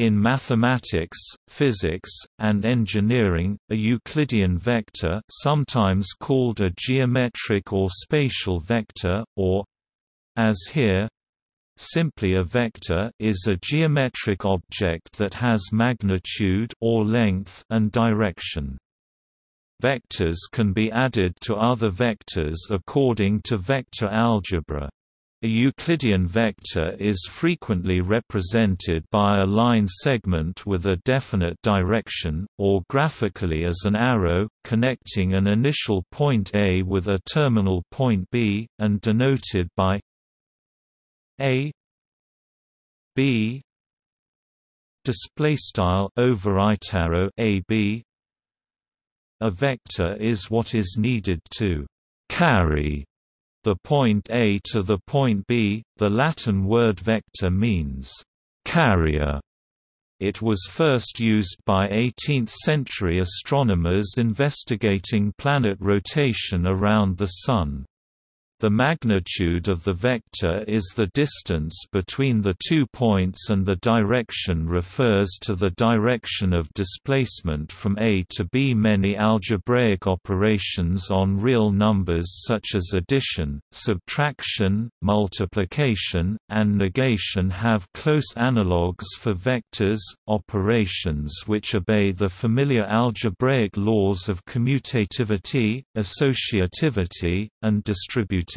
In mathematics, physics, and engineering, a Euclidean vector, sometimes called a geometric or spatial vector, or, as here, simply a vector, is a geometric object that has magnitude or length and direction. Vectors can be added to other vectors according to vector algebra. A Euclidean vector is frequently represented by a line segment with a definite direction, or graphically as an arrow, connecting an initial point A with a terminal point B, and denoted by A B displaystyle overwrite arrow A B. A vector is what is needed to carry the point A to the point B. The Latin word vector means carrier. It was first used by 18th-century astronomers investigating planet rotation around the Sun. The magnitude of the vector is the distance between the two points, and the direction refers to the direction of displacement from A to B. Many algebraic operations on real numbers such as addition, subtraction, multiplication, and negation have close analogues for vectors, operations which obey the familiar algebraic laws of commutativity, associativity, and distributivity.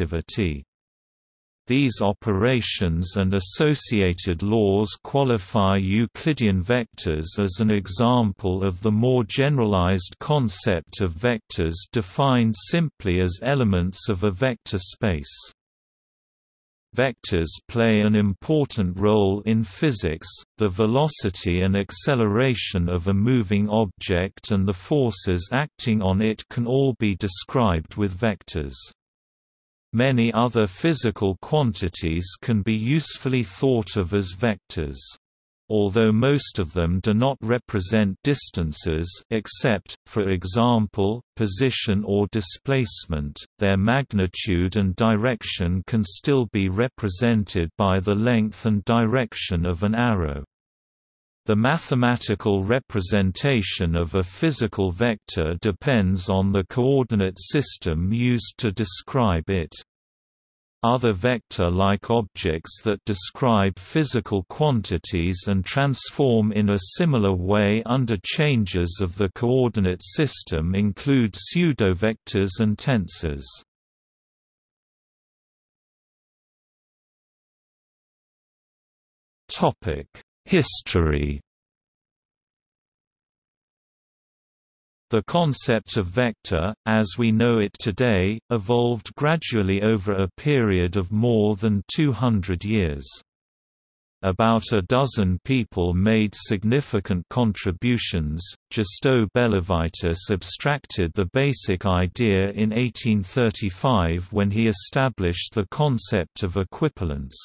These operations and associated laws qualify Euclidean vectors as an example of the more generalized concept of vectors defined simply as elements of a vector space. Vectors play an important role in physics. The velocity and acceleration of a moving object and the forces acting on it can all be described with vectors. Many other physical quantities can be usefully thought of as vectors. Although most of them do not represent distances except, for example, position or displacement, their magnitude and direction can still be represented by the length and direction of an arrow. The mathematical representation of a physical vector depends on the coordinate system used to describe it. Other vector-like objects that describe physical quantities and transform in a similar way under changes of the coordinate system include pseudovectors and tensors. History. The concept of vector, as we know it today, evolved gradually over a period of more than 200 years. About a dozen people made significant contributions. Justo Belavaitis abstracted the basic idea in 1835 when he established the concept of equivalence.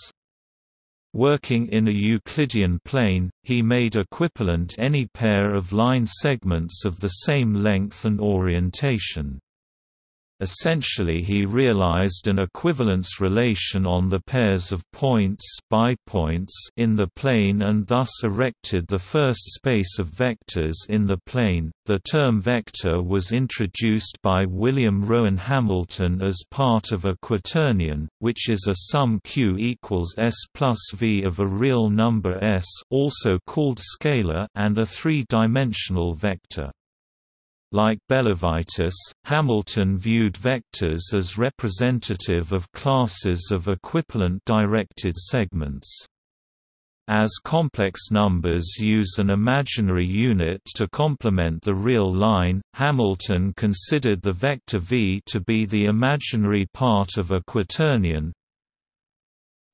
Working in a Euclidean plane, he made equivalent any pair of line segments of the same length and orientation. Essentially, he realized an equivalence relation on the pairs of points bipoints in the plane and thus erected the first space of vectors in the plane. The term vector was introduced by William Rowan Hamilton as part of a quaternion, which is a sum Q equals S plus V of a real number S, also called scalar, and a three-dimensional vector. Like Belavaitis, Hamilton viewed vectors as representative of classes of equivalent directed segments. As complex numbers use an imaginary unit to complement the real line, Hamilton considered the vector V to be the imaginary part of a quaternion,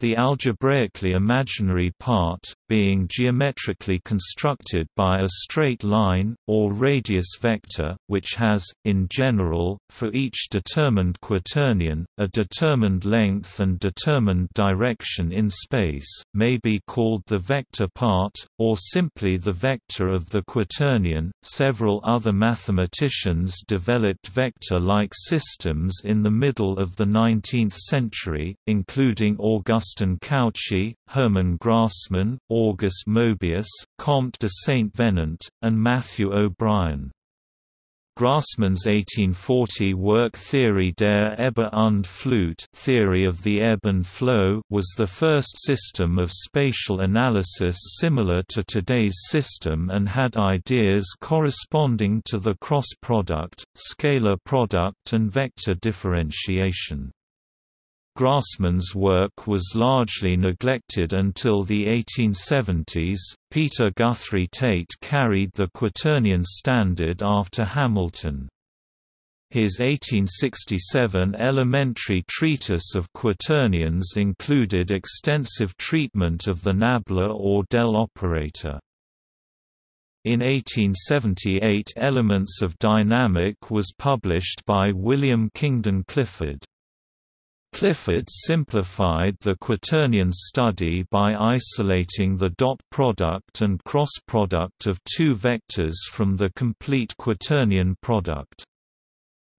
the algebraically imaginary part, being geometrically constructed by a straight line, or radius vector, which has, in general, for each determined quaternion, a determined length and determined direction in space, may be called the vector part, or simply the vector of the quaternion. Several other mathematicians developed vector-like systems in the middle of the 19th century, including Augustus Gaston Cauchy, Hermann Grassmann, August Moebius, Comte de Saint-Venant, and Matthew O'Brien. Grassmann's 1840 work Theorie der Ebbe und Flut (Theory of the Ebb and Flow) was the first system of spatial analysis similar to today's system and had ideas corresponding to the cross-product, scalar product and vector differentiation. Grassmann's work was largely neglected until the 1870s. Peter Guthrie Tait carried the quaternion standard after Hamilton. His 1867 elementary treatise of quaternions included extensive treatment of the nabla or del operator. In 1878, Elements of Dynamic was published by William Kingdon Clifford. Clifford simplified the quaternion study by isolating the dot product and cross product of two vectors from the complete quaternion product.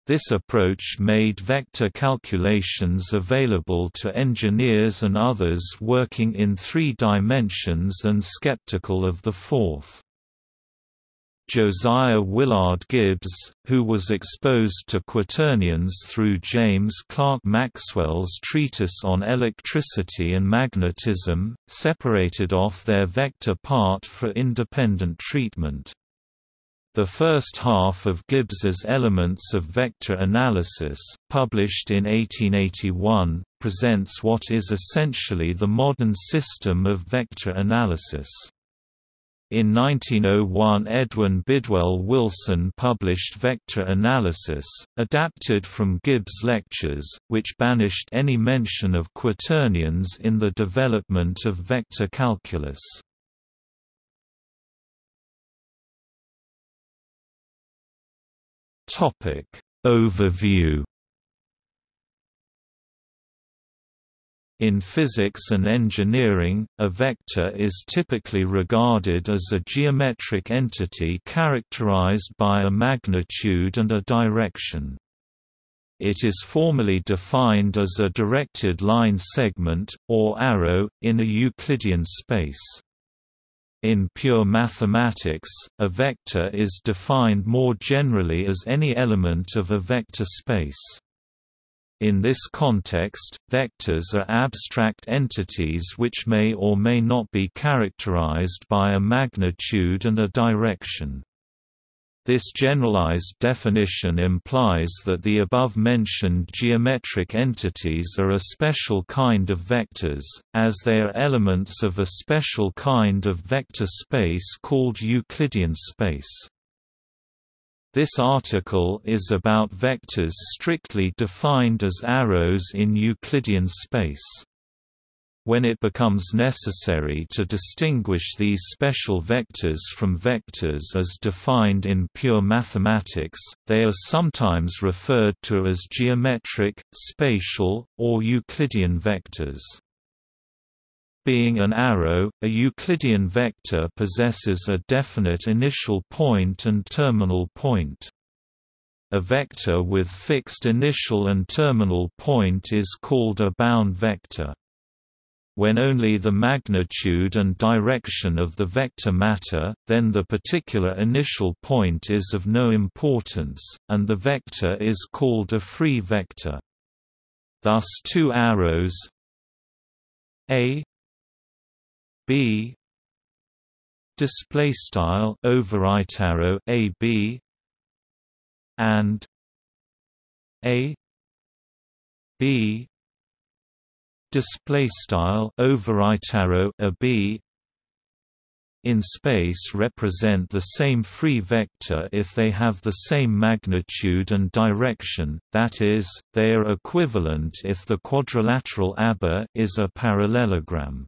This approach made vector calculations available to engineers and others working in 3 dimensions and skeptical of the fourth. Josiah Willard Gibbs, who was exposed to quaternions through James Clerk Maxwell's treatise on electricity and magnetism, separated off their vector part for independent treatment. The first half of Gibbs's Elements of Vector Analysis, published in 1881, presents what is essentially the modern system of vector analysis. In 1901, Edwin Bidwell Wilson published Vector Analysis, adapted from Gibbs' lectures, which banished any mention of quaternions in the development of vector calculus. Topic overview. In physics and engineering, a vector is typically regarded as a geometric entity characterized by a magnitude and a direction. It is formally defined as a directed line segment, or arrow, in a Euclidean space. In pure mathematics, a vector is defined more generally as any element of a vector space. In this context, vectors are abstract entities which may or may not be characterized by a magnitude and a direction. This generalized definition implies that the above-mentioned geometric entities are a special kind of vectors, as they are elements of a special kind of vector space called Euclidean space. This article is about vectors strictly defined as arrows in Euclidean space. When it becomes necessary to distinguish these special vectors from vectors as defined in pure mathematics, they are sometimes referred to as geometric, spatial, or Euclidean vectors. Being an arrow, a Euclidean vector possesses a definite initial point and terminal point. A vector with fixed initial and terminal point is called a bound vector. When only the magnitude and direction of the vector matter, then the particular initial point is of no importance, and the vector is called a free vector. Thus two arrows A B display style overwrite arrow A B and A B display style overwrite arrow A B in space represent the same free vector if they have the same magnitude and direction, that is, they are equivalent if the quadrilateral ABA is a parallelogram.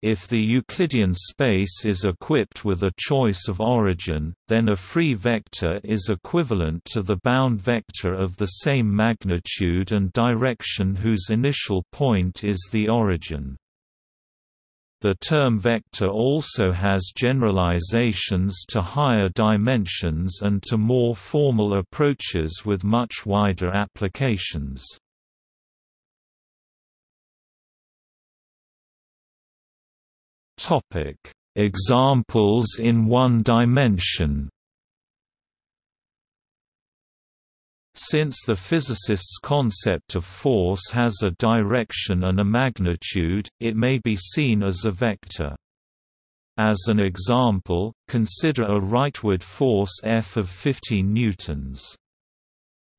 If the Euclidean space is equipped with a choice of origin, then a free vector is equivalent to the bound vector of the same magnitude and direction whose initial point is the origin. The term vector also has generalizations to higher dimensions and to more formal approaches with much wider applications. Examples in one dimension. Since the physicist's concept of force has a direction and a magnitude, it may be seen as a vector. As an example, consider a rightward force F of 15 newtons.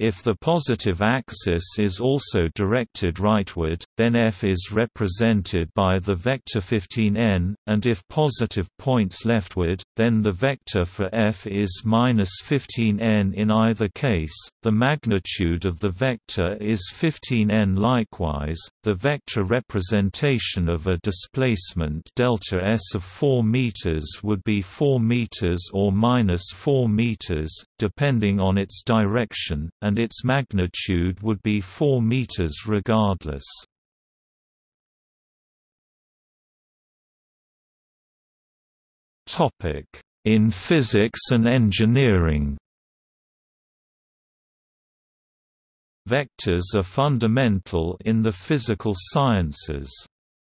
If the positive axis is also directed rightward, then F is represented by the vector 15n, and if positive points leftward, then the vector for F is -15n in either case. The magnitude of the vector is 15n likewise. The vector representation of a displacement delta S of 4 meters would be 4 meters or -4 meters, depending on its direction, and its magnitude would be 4 meters regardless. Topic: in physics and engineering. Vectors are fundamental in the physical sciences.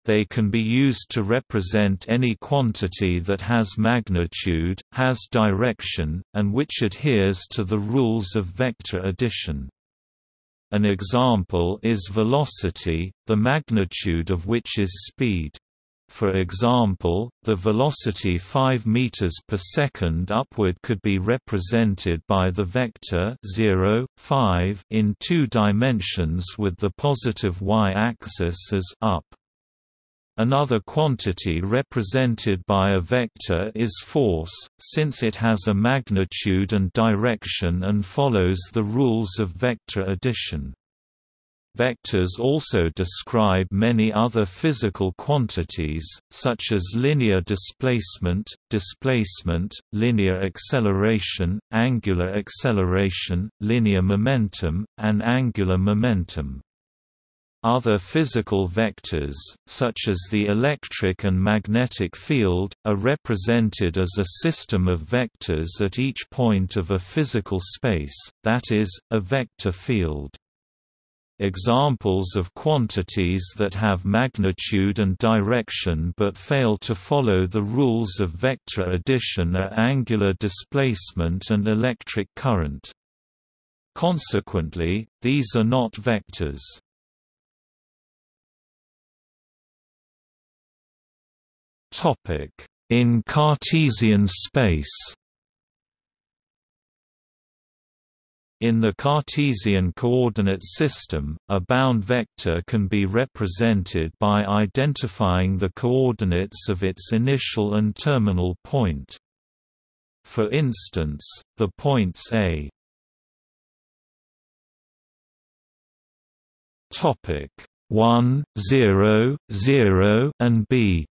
They can be used to represent any quantity that has magnitude, has direction, and which adheres to the rules of vector addition. An example is velocity, the magnitude of which is speed. For example, the velocity 5 meters per second upward could be represented by the vector 0, 5 in two dimensions with the positive y-axis as up. Another quantity represented by a vector is force, since it has a magnitude and direction and follows the rules of vector addition. Vectors also describe many other physical quantities, such as linear displacement, linear acceleration, angular acceleration, linear momentum, and angular momentum. Other physical vectors, such as the electric and magnetic field, are represented as a system of vectors at each point of a physical space, that is, a vector field. Examples of quantities that have magnitude and direction but fail to follow the rules of vector addition are angular displacement and electric current. Consequently, these are not vectors. In Cartesian space. In the Cartesian coordinate system, a bound vector can be represented by identifying the coordinates of its initial and terminal point. For instance, the points A. Topic 1, 0, 0 and B.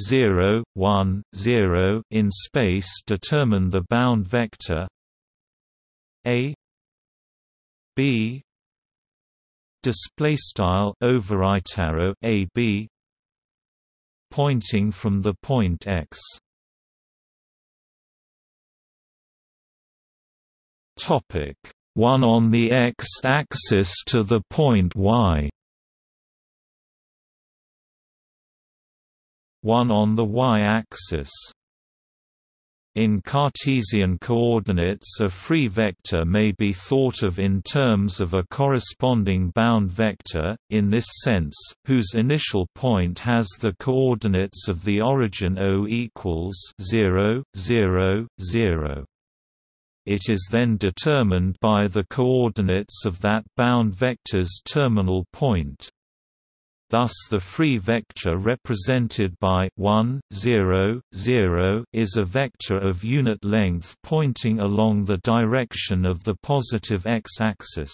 0, 1, 0 in space determine the bound vector A B displaystyle overright arrow A B pointing from the point X. Topic 1 on the X axis to the point Y. 1 on the y-axis. In Cartesian coordinates, a free vector may be thought of in terms of a corresponding bound vector, in this sense, whose initial point has the coordinates of the origin O = 0, 0, 0. It is then determined by the coordinates of that bound vector's terminal point. Thus the free vector represented by 1, 0, 0 is a vector of unit length pointing along the direction of the positive x-axis.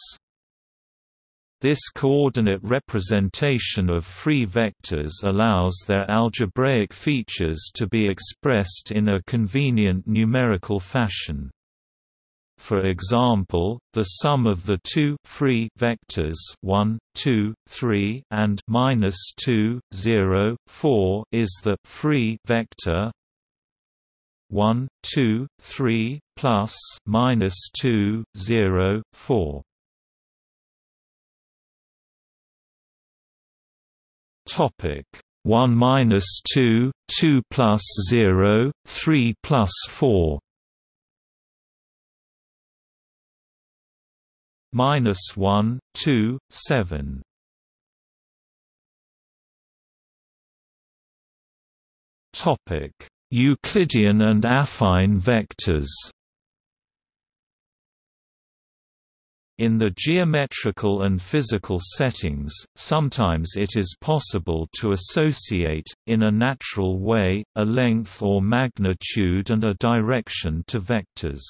This coordinate representation of free vectors allows their algebraic features to be expressed in a convenient numerical fashion. For example, the sum of the two free vectors 1, 2, 3 and -2, 0, 4 is the free vector 1, 2, 3 plus -2, 0, 4. Topic 1 minus 2, 2 plus 0, 3 plus 4. -1, 2, 7. Topic: Euclidean and affine vectors. In the geometrical and physical settings, sometimes it is possible to associate, in a natural way, a length or magnitude and a direction to vectors.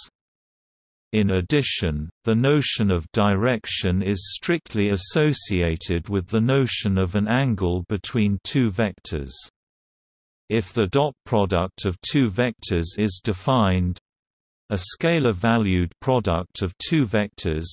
In addition, the notion of direction is strictly associated with the notion of an angle between two vectors. If the dot product of two vectors is defined, a scalar-valued product of two vectors,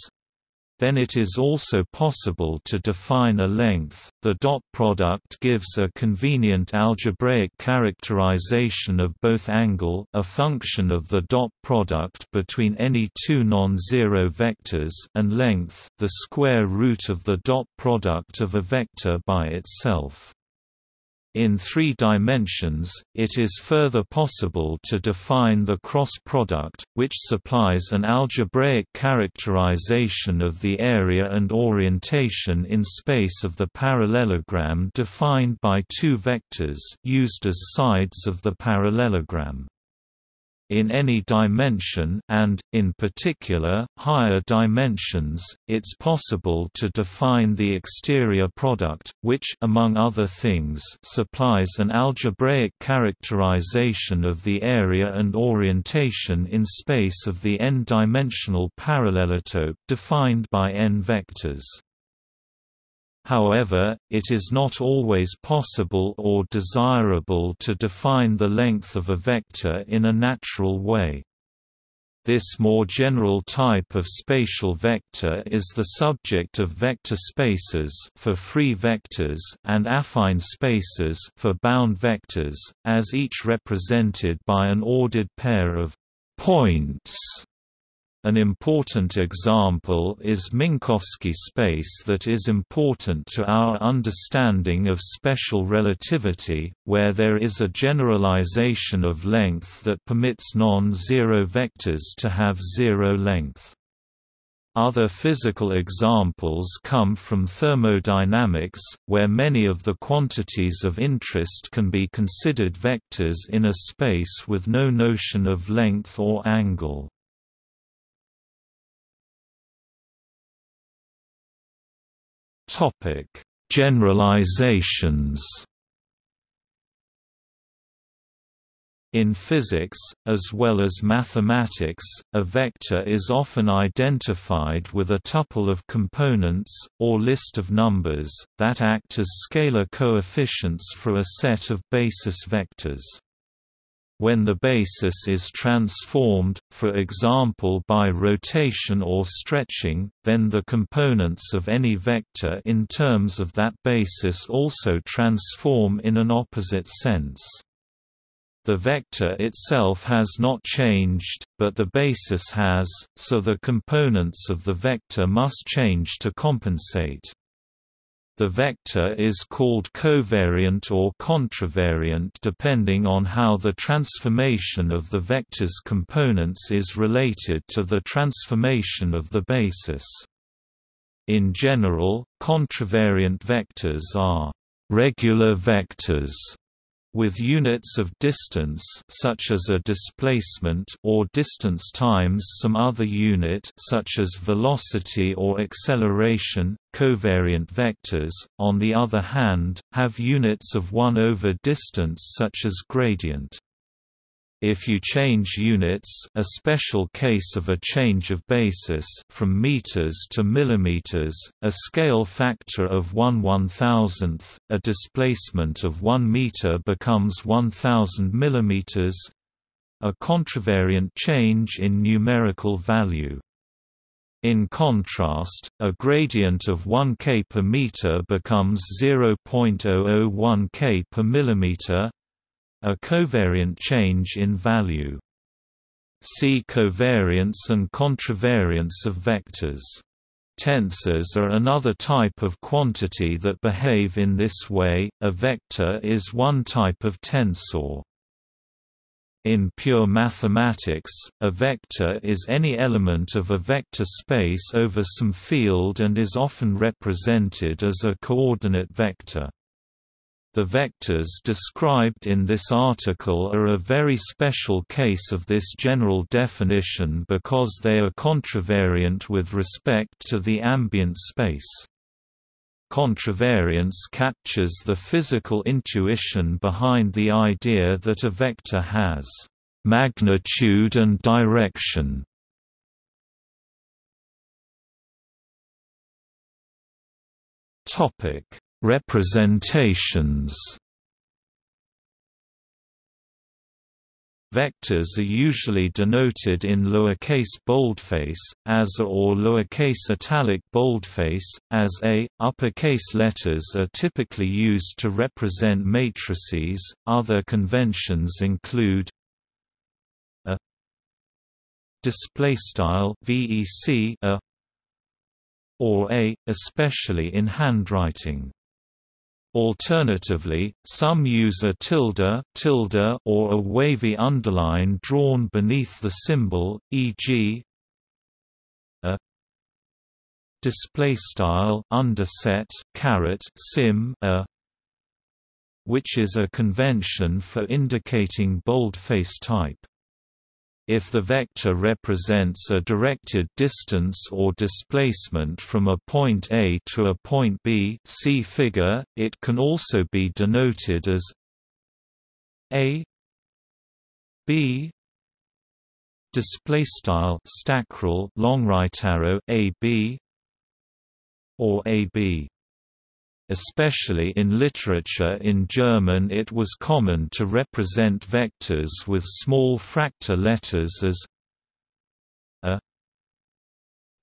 then it is also possible to define a length. The dot product gives a convenient algebraic characterization of both angle, a function of the dot product between any two non-zero vectors, and length, the square root of the dot product of a vector by itself. In 3 dimensions, it is further possible to define the cross-product, which supplies an algebraic characterization of the area and orientation in space of the parallelogram defined by two vectors used as sides of the parallelogram. In any dimension, and, in particular, higher dimensions, it's possible to define the exterior product, which, among other things, supplies an algebraic characterization of the area and orientation in space of the n-dimensional parallelotope defined by n vectors. However, it is not always possible or desirable to define the length of a vector in a natural way. This more general type of spatial vector is the subject of vector spaces for free vectors and affine spaces for bound vectors, as each represented by an ordered pair of points. An important example is Minkowski space that is important to our understanding of special relativity, where there is a generalization of length that permits non-zero vectors to have zero length. Other physical examples come from thermodynamics, where many of the quantities of interest can be considered vectors in a space with no notion of length or angle. Topic: Generalizations. In physics, as well as mathematics, a vector is often identified with a tuple of components, or list of numbers, that act as scalar coefficients for a set of basis vectors. When the basis is transformed, for example by rotation or stretching, then the components of any vector in terms of that basis also transform in an opposite sense. The vector itself has not changed, but the basis has, so the components of the vector must change to compensate. The vector is called covariant or contravariant depending on how the transformation of the vector's components is related to the transformation of the basis. In general, contravariant vectors are regular vectors with units of distance such as a displacement or distance times some other unit such as velocity or acceleration. Covariant vectors, on the other hand, have units of 1 over distance such as gradient. If you change units, a special case of a change of basis from meters to millimeters, a scale factor of 1/1000, a displacement of 1 meter becomes 1000 millimeters, a contravariant change in numerical value. In contrast, a gradient of 1 K per meter becomes 0.001 K per millimeter, a covariant change in value. See covariance and contravariance of vectors. Tensors are another type of quantity that behave in this way. A vector is one type of tensor. In pure mathematics, a vector is any element of a vector space over some field and is often represented as a coordinate vector. The vectors described in this article are a very special case of this general definition because they are contravariant with respect to the ambient space. Contravariance captures the physical intuition behind the idea that a vector has magnitude and direction. Representations. Vectors are usually denoted in lowercase boldface, as or lowercase italic boldface, as a. Uppercase letters are typically used to represent matrices. Other conventions include a (vec) a or a, especially in handwriting. Alternatively, some use a tilde or a wavy underline drawn beneath the symbol, e.g. a display style underset caret sim a, which is a convention for indicating boldface type. If the vector represents a directed distance or displacement from a point A to a point B, see figure, it can also be denoted as A B display style stackrel long right arrow A B or A B. Especially in literature in German, it was common to represent vectors with small fractal letters as a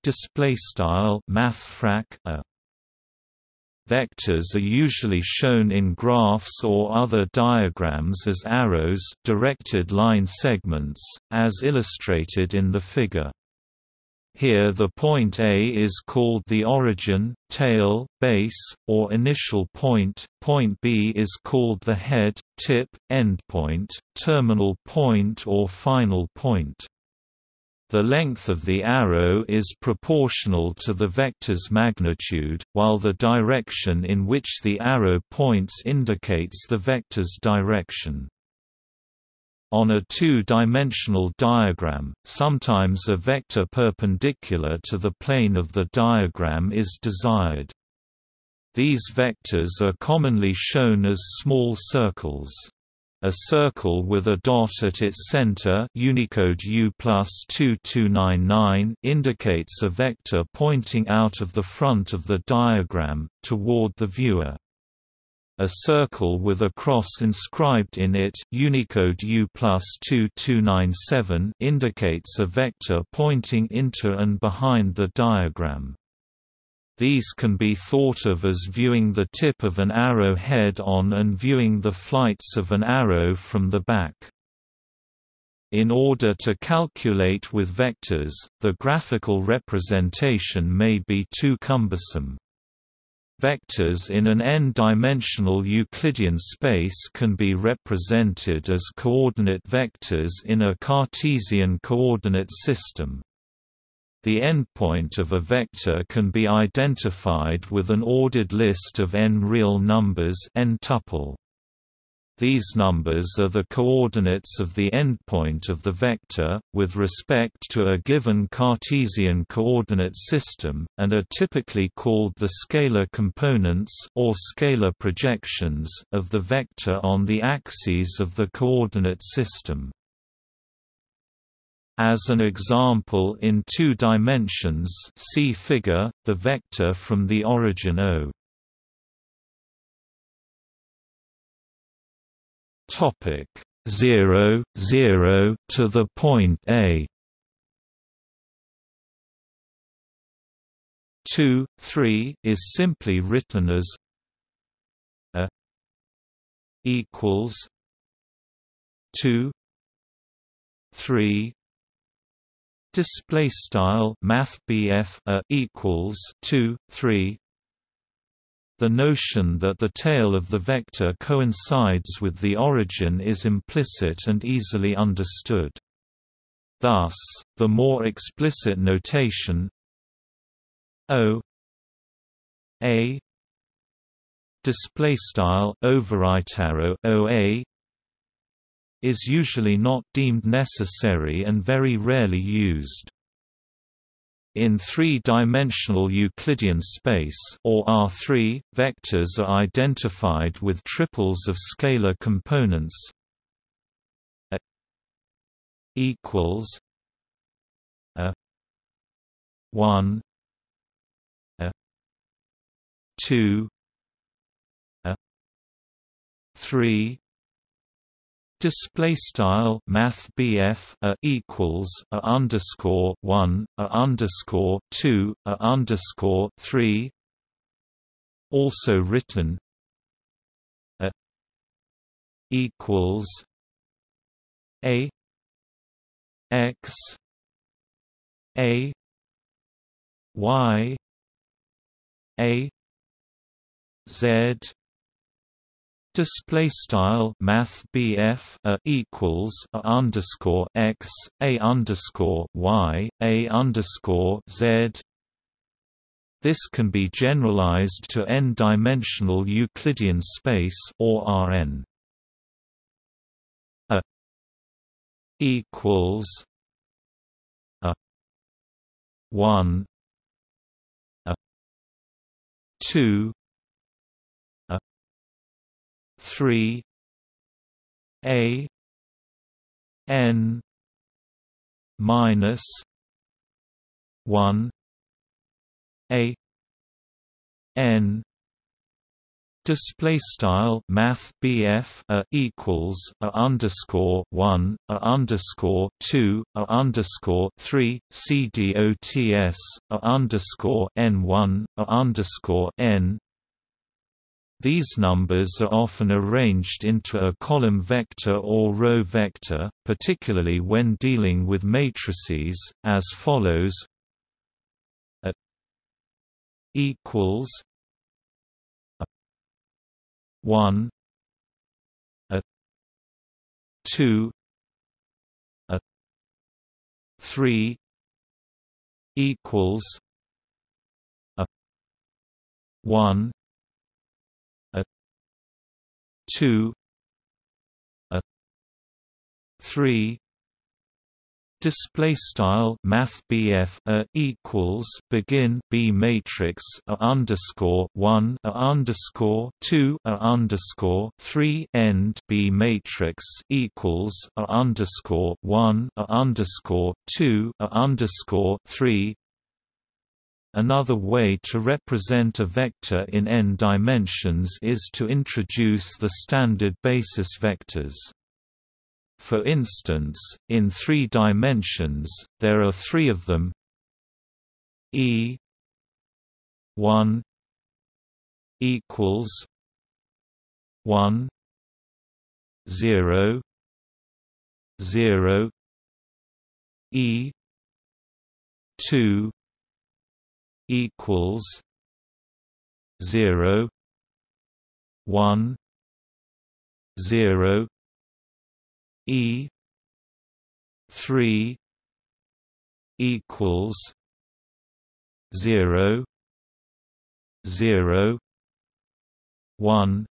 display style mathfrak a. Vectors are usually shown in graphs or other diagrams as arrows, directed line segments, as illustrated in the figure. Here the point A is called the origin, tail, base, or initial point, point B is called the head, tip, endpoint, terminal point or final point. The length of the arrow is proportional to the vector's magnitude, while the direction in which the arrow points indicates the vector's direction. On a two-dimensional diagram, sometimes a vector perpendicular to the plane of the diagram is desired. These vectors are commonly shown as small circles. A circle with a dot at its center Unicode U+2299 indicates a vector pointing out of the front of the diagram, toward the viewer. A circle with a cross inscribed in it Unicode U+2297 indicates a vector pointing into and behind the diagram. These can be thought of as viewing the tip of an arrow head-on and viewing the flights of an arrow from the back. In order to calculate with vectors, the graphical representation may be too cumbersome. Vectors in an n-dimensional Euclidean space can be represented as coordinate vectors in a Cartesian coordinate system. The endpoint of a vector can be identified with an ordered list of n real numbers n-tuple. These numbers are the coordinates of the endpoint of the vector, with respect to a given Cartesian coordinate system, and are typically called the scalar components or scalar projections of the vector on the axes of the coordinate system. As an example in two dimensions, see figure, the vector from the origin O. Topic 0, 0 to the point A. 2, 3 is simply written as a equals 2, 3, Display style mathbf equals 2, 3. The notion that the tail of the vector coincides with the origin is implicit and easily understood. Thus, the more explicit notation O A display style overwrite arrow O A is usually not deemed necessary and very rarely used. In three-dimensional Euclidean space or R3, vectors are identified with triples of scalar components A equals A1 A2 A3. Display style math BF A equals A underscore 1 A underscore 2 A underscore 3, also written A equals A X A Y A Z. Display style math BF A equals A underscore X A underscore Y A underscore Z. This can be generalized to n-dimensional Euclidean space or Rn. A equals A1 A2 3 A N minus 1 A N. Display style math BF A equals A underscore 1 A underscore 2 A underscore 3 CDOTS A underscore N1 A underscore N. These numbers are often arranged into a column vector or row vector, particularly when dealing with matrices, as follows: A equals A 1 A 2 A 3 equals A 1 2 A 3. Display style math BF A equals begin B matrix A underscore 1 A underscore 2 A underscore 3 end B matrix equals A underscore 1 A underscore 2 A underscore 3. Another way to represent a vector in n dimensions is to introduce the standard basis vectors. For instance, in 3 dimensions, there are 3 of them: E 1 equals 1 0 0 E 2 equals 0 1 0 E 3 equals 0 0 1.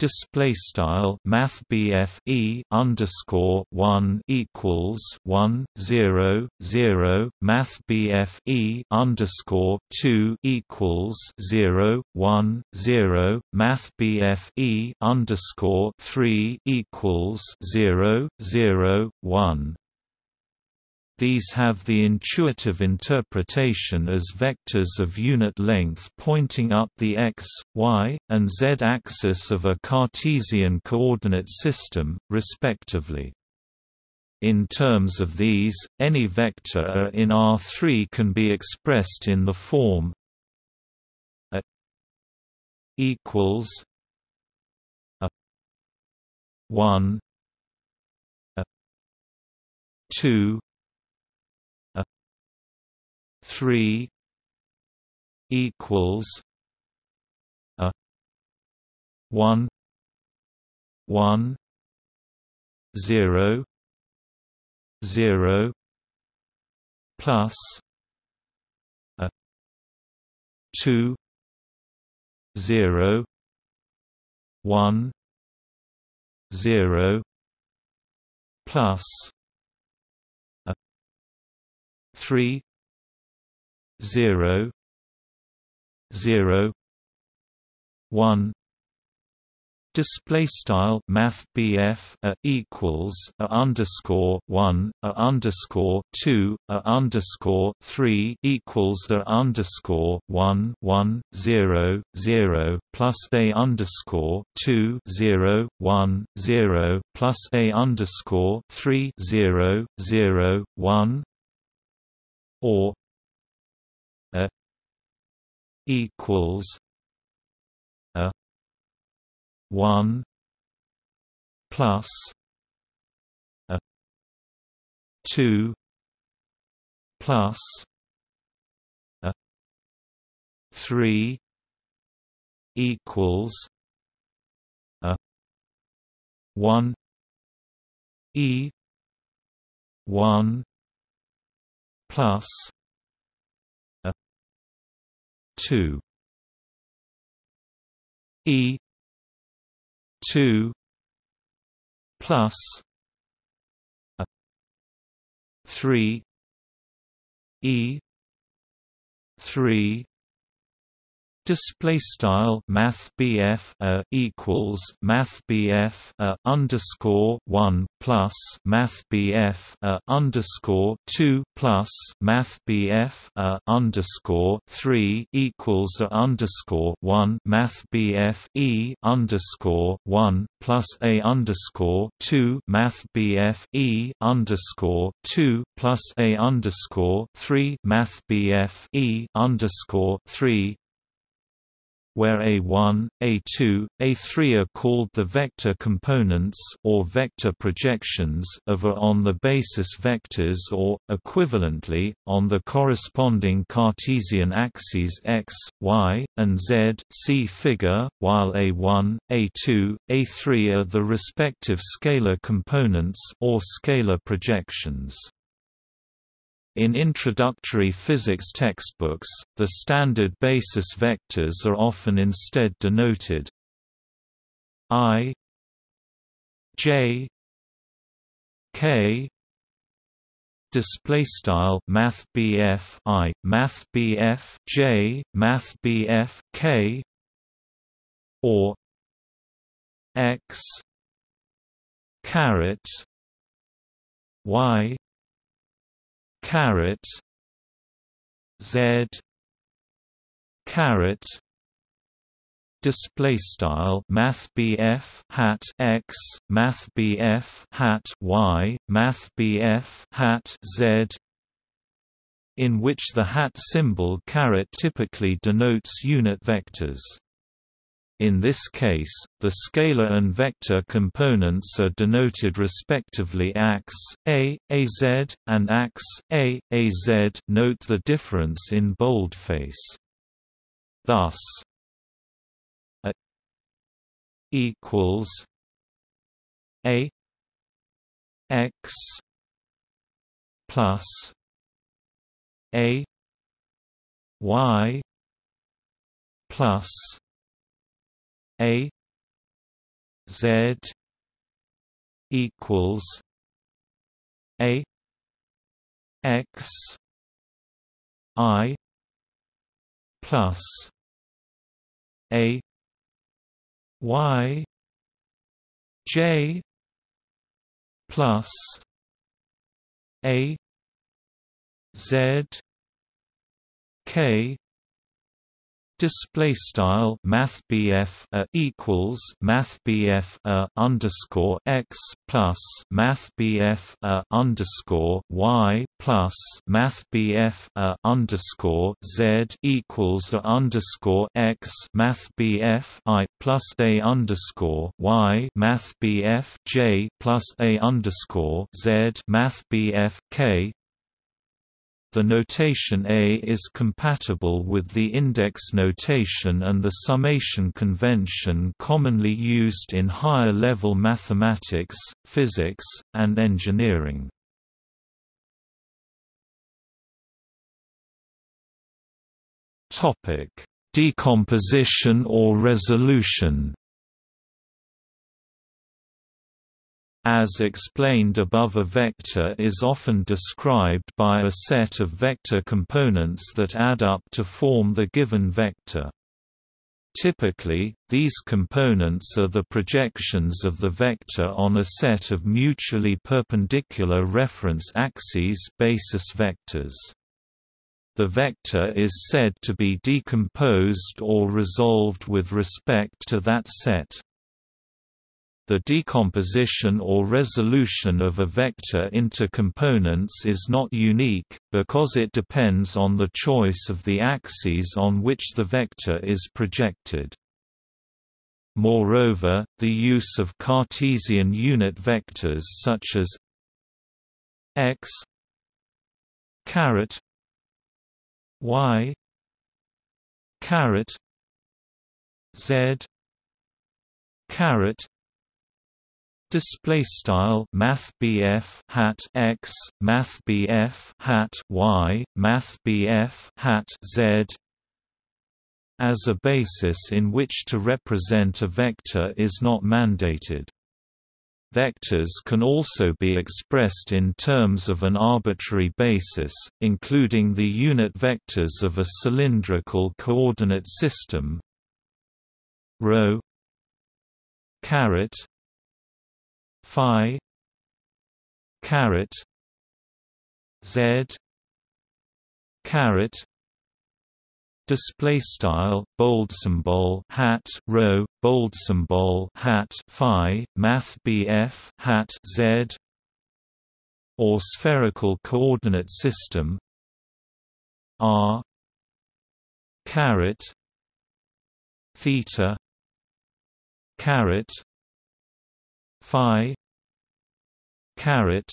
Display style math BF E underscore 1 equals 1 0 0 math BF E underscore 2 equals 0 1 0 math BF E underscore 3 equals 0 0 1. These have the intuitive interpretation as vectors of unit length pointing up the x, y, and z axis of a Cartesian coordinate system, respectively. In terms of these, any vector in R3 can be expressed in the form A equals A 1 A 2 3 equals a 1 1 0 0 plus a 2 0 1 0 plus a 3 0 0 1. Display style math BF a equals a underscore 1 a underscore 2 a underscore 3 equals a underscore 1 1 0 0 plus a underscore 2 0 1 0 plus a underscore 3 0 0 1, or a equals a 1 plus a 2 plus a 3 equals a 1 e 1 plus a 2 e 2 plus a 3 e 3. Display style math BF a equals math BF a underscore 1 plus math BF a underscore 2 plus math BF a underscore 3 equals a underscore 1 math BF e underscore 1 plus a underscore 2 math BF e underscore 2 plus a underscore 3 math BF e underscore 3, where A1, A2, A3 are called the vector components or vector projections of A on the basis vectors, or, equivalently, on the corresponding Cartesian axes x, y, and z see figure, while A1, A2, A3 are the respective scalar components or scalar projections. In introductory physics textbooks, the standard basis vectors are often instead denoted I j k display style math BF I math BF j math BF k, or x caret y caret z caret display style math BF hat x math BF hat y math BF hat z, in which the hat symbol caret typically denotes unit vectors. In this case, the scalar and vector components are denoted respectively ax a, az, and ax a, az. Note the difference in boldface. Thus, a equals a x plus a y plus a z equals a x I plus a y j plus a z k. Display style math BF a equals math BF a underscore x plus math BF a underscore y plus math BF a underscore z equals a underscore x math BF I plus a underscore y math BF j plus a underscore z math BF k. the notation A is compatible with the index notation and the summation convention commonly used in higher-level mathematics, physics, and engineering. Decomposition or resolution. As explained above, a vector is often described by a set of vector components that add up to form the given vector. Typically, these components are the projections of the vector on a set of mutually perpendicular reference axes basis vectors. The vector is said to be decomposed or resolved with respect to that set. The decomposition or resolution of a vector into components is not unique, because it depends on the choice of the axes on which the vector is projected. Moreover, the use of Cartesian unit vectors such as x caret y caret z caret display style mathbf hat x mathbf hat y mathbf hat z as a basis in which to represent a vector is not mandated. Vectors can also be expressed in terms of an arbitrary basis, including the unit vectors of a cylindrical coordinate system ρ caret phi caret z caret display style bold symbol hat row bold symbol hat phi math bf hat z, or spherical coordinate system r caret theta caret phi caret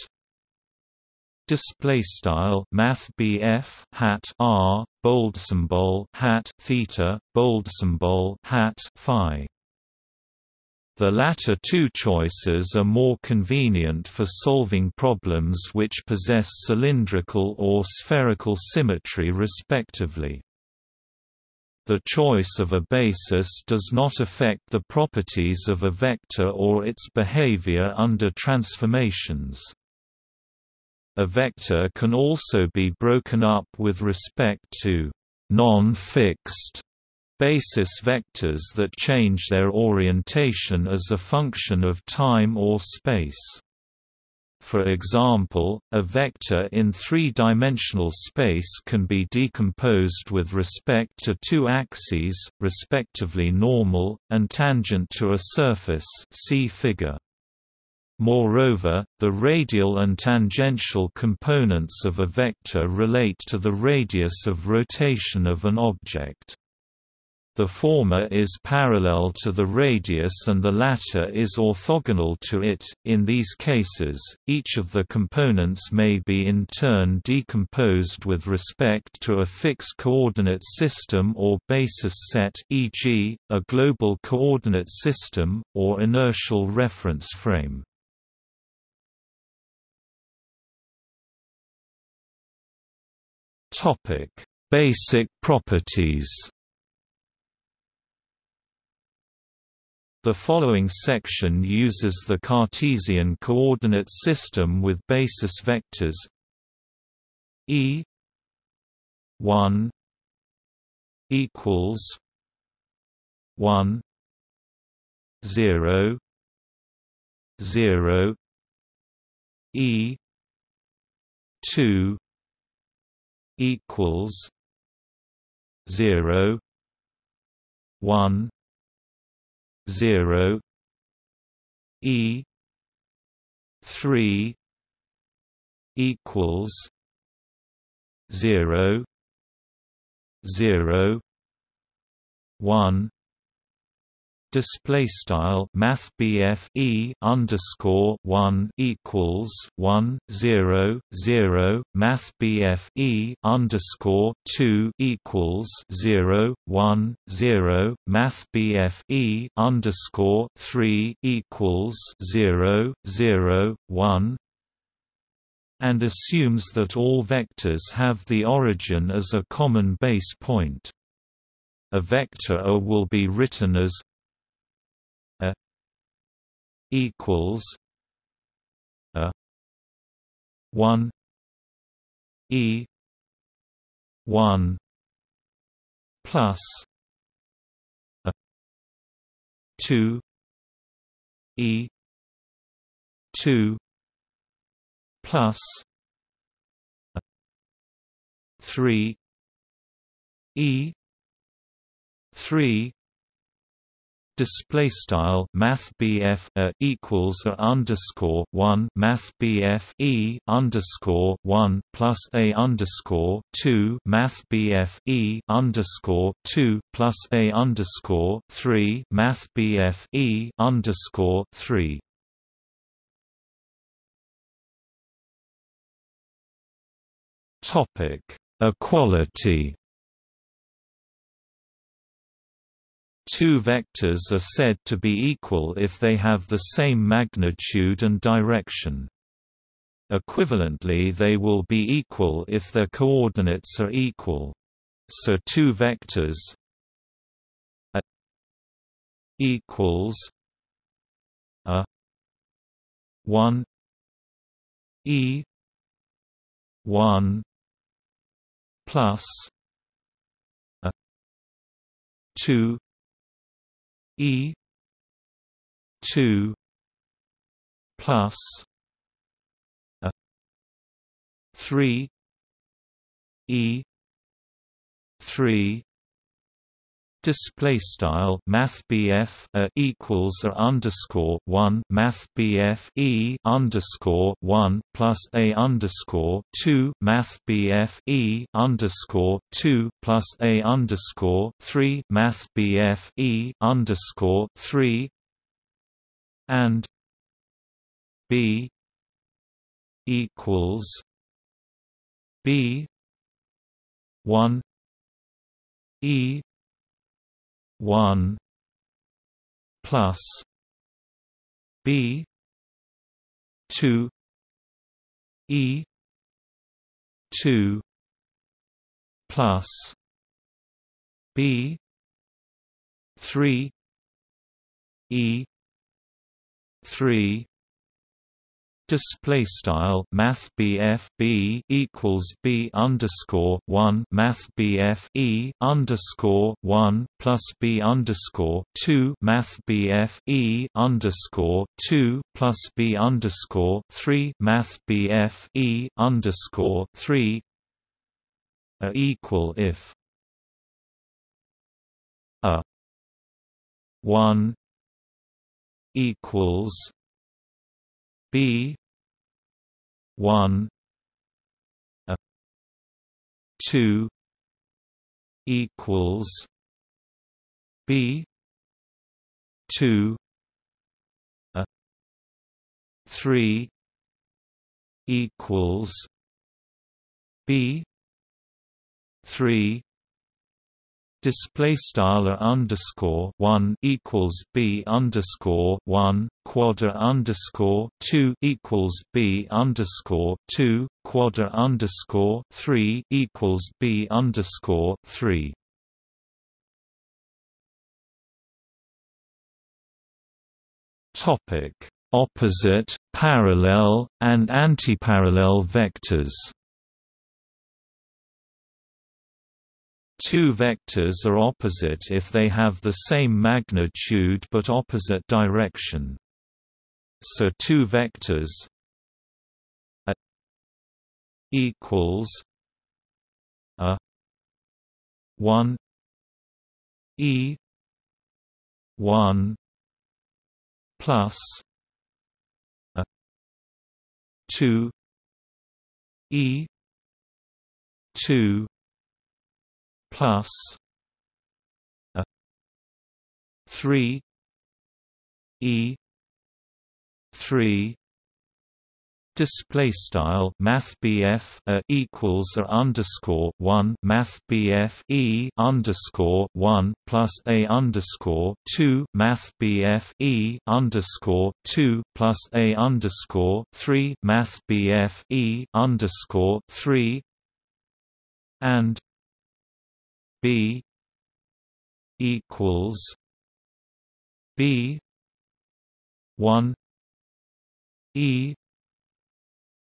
display style mathbf hat r bold symbol hat theta bold symbol hat phi. The latter two choices are more convenient for solving problems which possess cylindrical or spherical symmetry respectively. The choice of a basis does not affect the properties of a vector or its behavior under transformations. A vector can also be broken up with respect to non-fixed basis vectors that change their orientation as a function of time or space. For example, a vector in three-dimensional space can be decomposed with respect to two axes, respectively normal and tangent to a surface. See figure. Moreover, the radial and tangential components of a vector relate to the radius of rotation of an object. The former is parallel to the radius and the latter is orthogonal to it. In these cases, each of the components may be in turn decomposed with respect to a fixed coordinate system or basis set, e.g., a global coordinate system, or inertial reference frame. Basic properties. The following section uses the Cartesian coordinate system with basis vectors e 1 equals 1 0 0 e 2 equals 0 1 0 e 3 equals 0 0 1 Display style mathbf e_1 equals 1 0 0 mathbf e_2 equals 0 1 0 mathbf e_3 equals 0 0 1, and assumes that all vectors have the origin as a common base point. A vector A will be written as A equals A 1 E 1 plus A 2 E 2 plus 3 E 3. Display style mathbf A equals A_1 mathbf E_1 plus A_2 mathbf E_2 plus A_3 mathbf E_3. Topic: Equality. Two vectors are said to be equal if they have the same magnitude and direction. Equivalently, they will be equal if their coordinates are equal. So two vectors A equals A1 E1 plus A2 E2 plus A3 E3. Display style mathbf A equals A_1 mathbf E_1 plus A_2 mathbf E_2 plus A_3 mathbf E_3, and B equals B1 E1 plus B2 E2 plus B3 E3. Display style mathbf B equals B_1 mathbf E_1 plus B_2 mathbf E_2 plus B_3 mathbf E_3 are equal if A1 equals B1 A2 equals B2 A3 equals B3. Display style A_1 equals B_1 quad A_2 equals B_2 quad A_3 equals B_3. Topic: Opposite, parallel, and antiparallel vectors. Two vectors are opposite if they have the same magnitude but opposite direction. So two vectors A equals A1 E1 plus A2 E2 plus A3 E 3 display style mathbf a equals a underscore 1 mathbf e underscore 1 plus a underscore 2 mathbf e underscore 2 plus a underscore 3 mathbf e underscore 3 and b equals b 1 e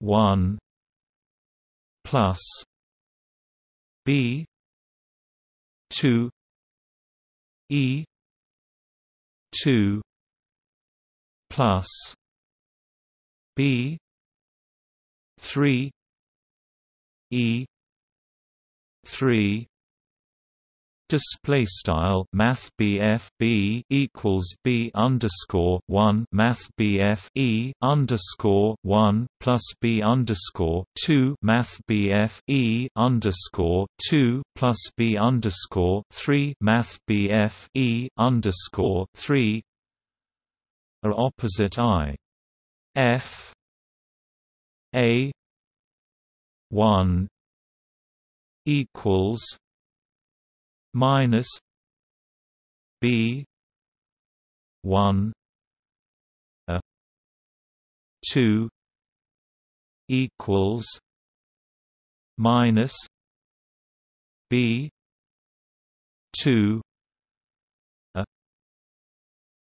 1 plus b 2 e 2 plus b 3 e 3 display style math BF B equals B underscore 1 math BF E underscore 1 plus B underscore 2 math BF E underscore 2 plus B underscore 3 math BF E underscore 3 are opposite I F A 1 equals minus b 1 a 2 equals minus b 2 a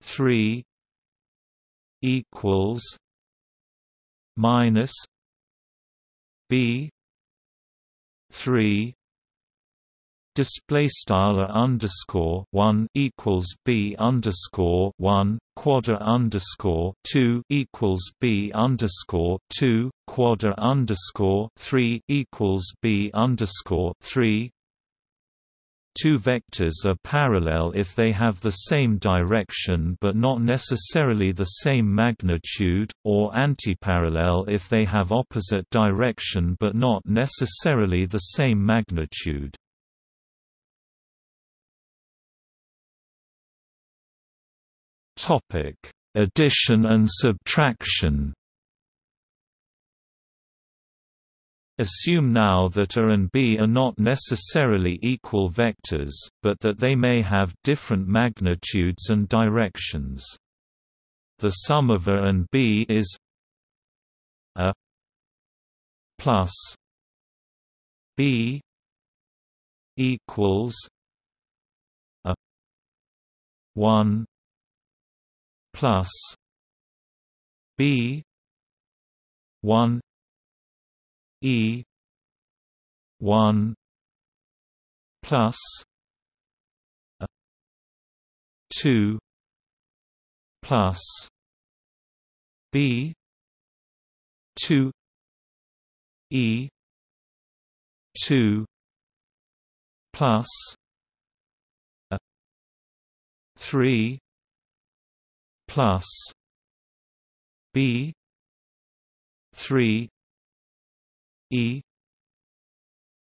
3 equals minus b 3 display style underscore 1 equals b underscore 1 quadra underscore 2 equals b underscore 2 quadra underscore 3 equals b underscore 3. Two vectors are parallel if they have the same direction but not necessarily the same magnitude, or antiparallel if they have opposite direction but not necessarily the same magnitude. Topic: addition and subtraction. Assume now that A and B are not necessarily equal vectors, but that they may have different magnitudes and directions. The sum of A and B is A plus B equals A 1 plus b 1 e 1 plus a 2 plus b 2 e 2 plus a 3 plus b 3 e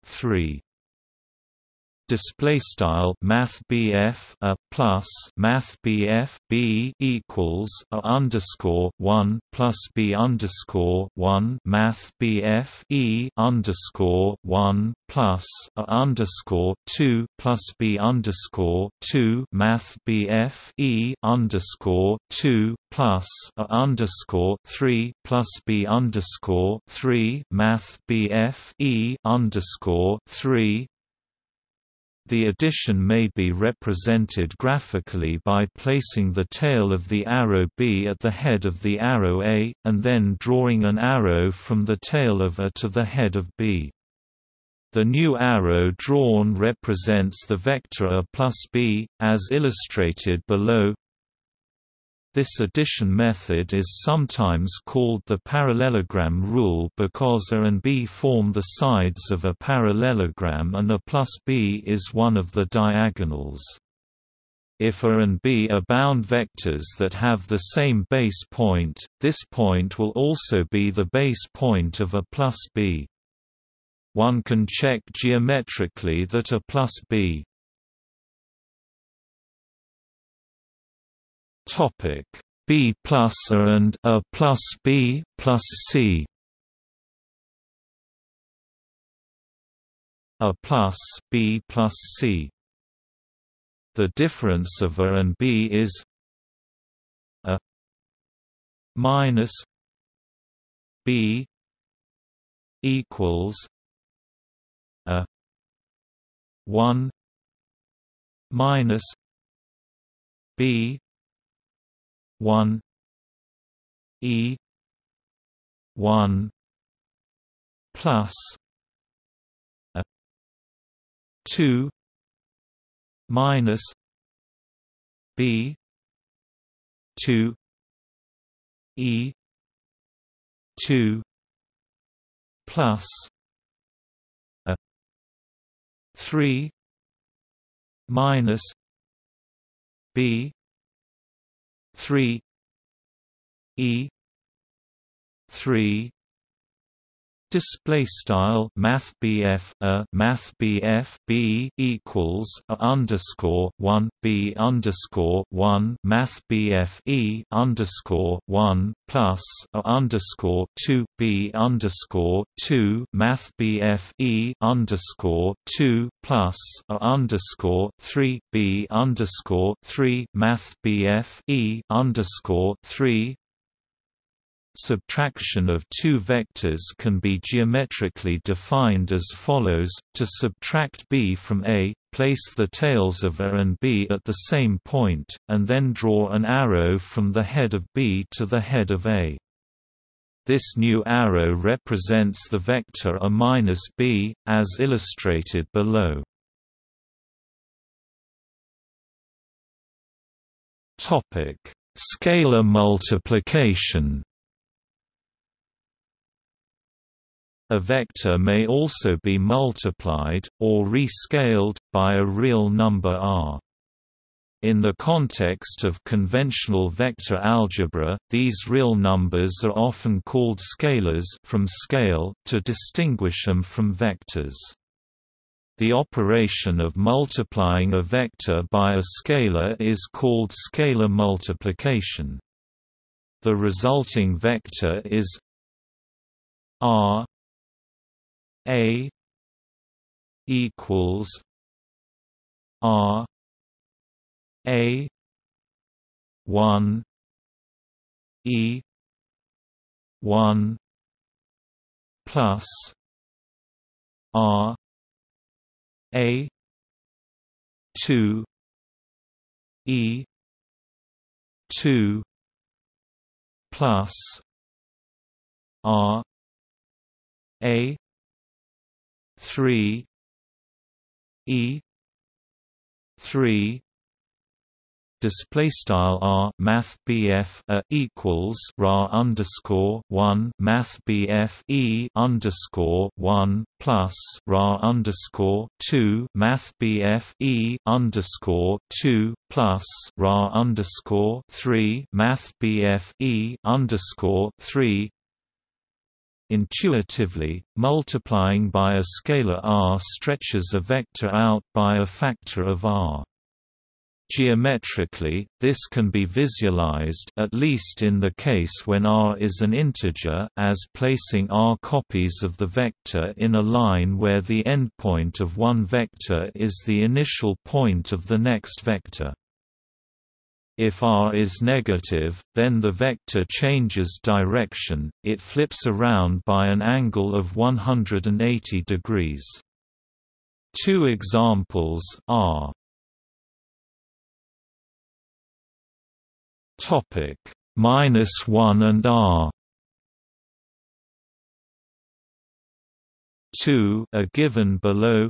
3. Display style math BF a plus math BF B equals a underscore 1 plus B underscore 1 math BF E underscore 1 plus a underscore 2 plus B underscore 2 math BF E underscore 2 plus a underscore 3 plus B underscore 3 math BF E underscore 3. The addition may be represented graphically by placing the tail of the arrow B at the head of the arrow A, and then drawing an arrow from the tail of A to the head of B. The new arrow drawn represents the vector A plus B, as illustrated below. This addition method is sometimes called the parallelogram rule because A and B form the sides of a parallelogram and A plus B is one of the diagonals. If A and B are bound vectors that have the same base point, this point will also be the base point of A plus B. One can check geometrically that A plus B B plus A and A plus B plus C. A plus B plus C. The difference of A and B is A minus B equals A 1 minus B 1 E 1 plus A 2 minus B 2 E 2 plus A 3 minus B 3 E 3. Display style math BF A math BF B equals A underscore 1 B underscore 1 math BF E underscore 1 plus A underscore 2 B underscore 2 math BF E underscore 2 plus A underscore 3 B underscore 3 math BF E underscore 3. Subtraction of two vectors can be geometrically defined as follows: to subtract B from A, place the tails of A and B at the same point, and then draw an arrow from the head of B to the head of A. This new arrow represents the vector A minus B, as illustrated below. Topic: Scalar multiplication. A vector may also be multiplied, or rescaled, by a real number r. In the context of conventional vector algebra, these real numbers are often called scalars from scale, to distinguish them from vectors. The operation of multiplying a vector by a scalar is called scalar multiplication. The resulting vector is r A equals R A 1 E 1 plus R A 2 E 2 plus R A 3 E 3. Display style r math BF A equals ra underscore 1 math BF E underscore 1 plus ra underscore 2 math BF E underscore 2 plus ra underscore 3 math BF E underscore 3. Intuitively, multiplying by a scalar r stretches a vector out by a factor of r. Geometrically, this can be visualized, at least in the case when r is an integer, as placing r copies of the vector in a line where the endpoint of one vector is the initial point of the next vector. If r is negative, then the vector changes direction, it flips around by an angle of 180 degrees. Two examples are -1 and r. 2 are given below.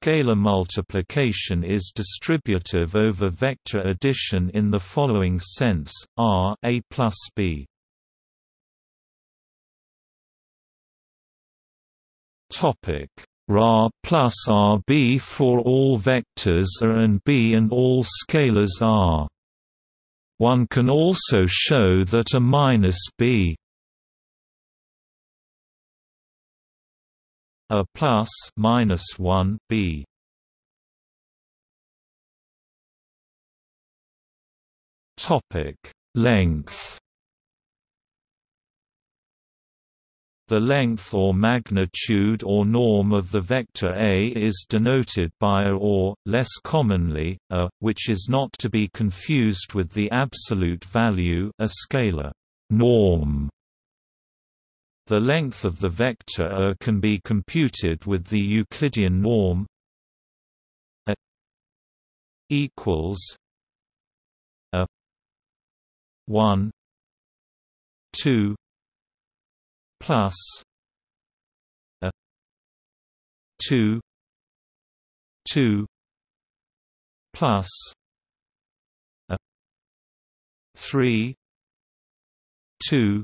Scalar multiplication is distributive over vector addition in the following sense: R A plus B. Topic: Ra plus RB for all vectors A and B and all scalars R. One can also show that A minus B. A plus minus 1 B. Length. The length or magnitude or norm of the vector A is denoted by a or, less commonly, a, which is not to be confused with the absolute value, a scalar norm. The length of the vector A can be computed with the Euclidean norm A equals A 1, 2 plus A 2, 2 plus A 3, 2.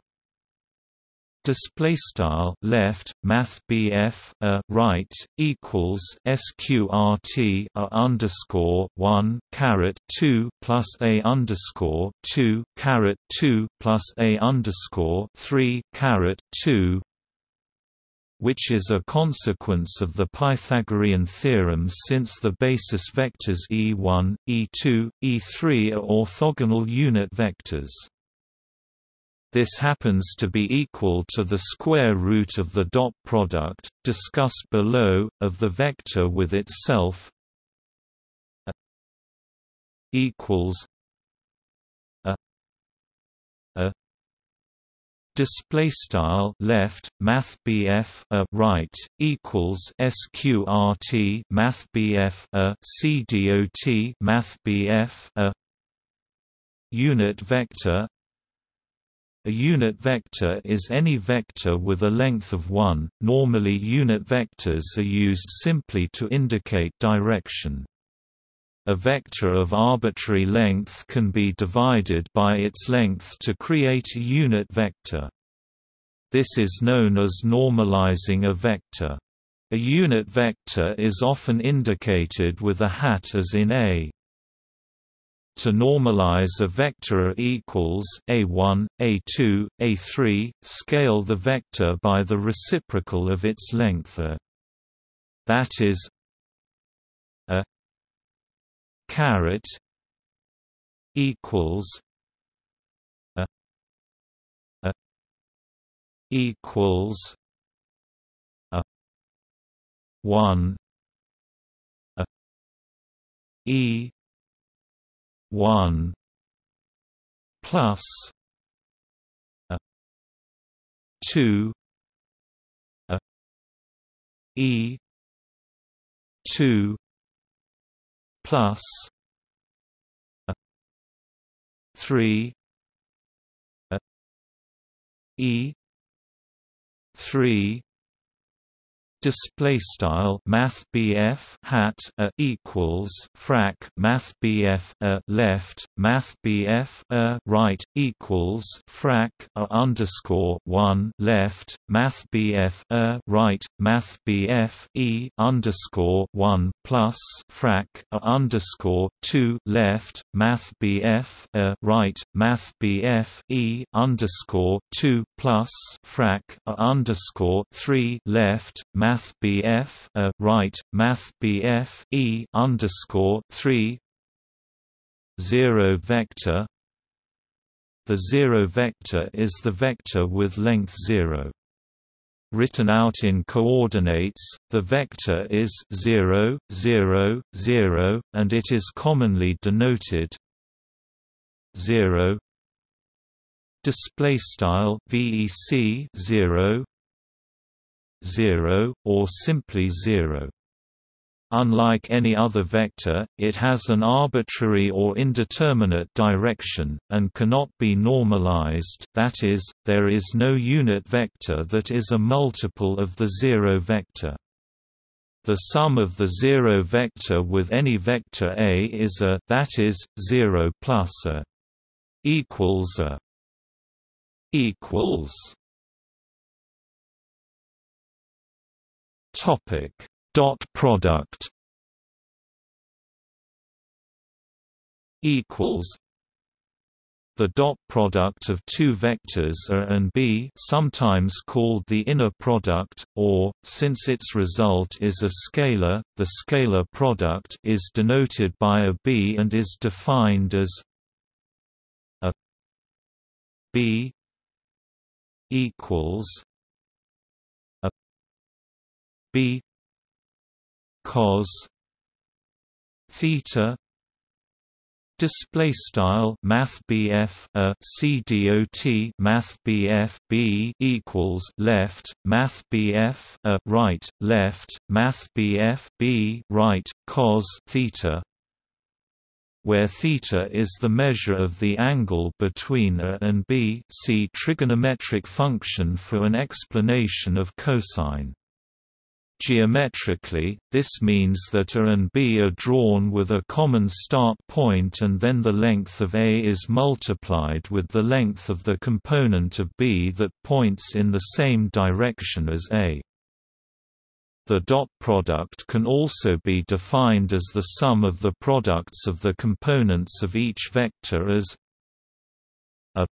Display style left math BF A right equals SQRT A underscore 1 carat 2 plus A underscore 2 carat 2 plus A underscore 3 carat 2, which is a consequence of the Pythagorean theorem, since the basis vectors E1, E2, E3 are orthogonal unit vectors. This happens to be equal to the square root of the dot product, discussed below, of the vector with itself A equals A display style left math BF A right equals SQRT math BF A CDOT math BF A unit vector. A unit vector is any vector with a length of 1. Normally, unit vectors are used simply to indicate direction. A vector of arbitrary length can be divided by its length to create a unit vector. This is known as normalizing a vector. A unit vector is often indicated with a hat, as in A. To normalize a vector A equals A1, A2, A3, scale the vector by the reciprocal of its length A. That is A caret equals A equals A1 A E 1 plus A 2 A E 2 plus A 3 A E 3. Display style math BF hat A equals frac math BF A left math BF A right equals frac A underscore 1 left math BF A right math BF E underscore 1 plus frac A underscore 2 left math BF A right math BF E underscore 2 plus frac A underscore 3 left math BF A right math BF E underscore 3. 0 vector. The 0 vector is the vector with length 0. Written out in coordinates, the vector is 0, 0, 0, and it is commonly denoted 0. Display style VEC 0. 0, or simply 0. Unlike any other vector, it has an arbitrary or indeterminate direction, and cannot be normalized, that is, there is no unit vector that is a multiple of the 0 vector. The sum of the 0 vector with any vector A is A, that is, 0 plus A equals A equals. Topic: dot product equals. The dot product of two vectors A and B, sometimes called the inner product, or, since its result is a scalar, the scalar product is denoted by a B and is defined as B equals a B cos theta. Display style mathbf a cdot mathbf b equals left mathbf a right left mathbf b right cos theta, where theta is the measure of the angle between a and b. See trigonometric function for an explanation of cosine. Geometrically, this means that A and B are drawn with a common start point, and then the length of A is multiplied with the length of the component of B that points in the same direction as A. The dot product can also be defined as the sum of the products of the components of each vector as A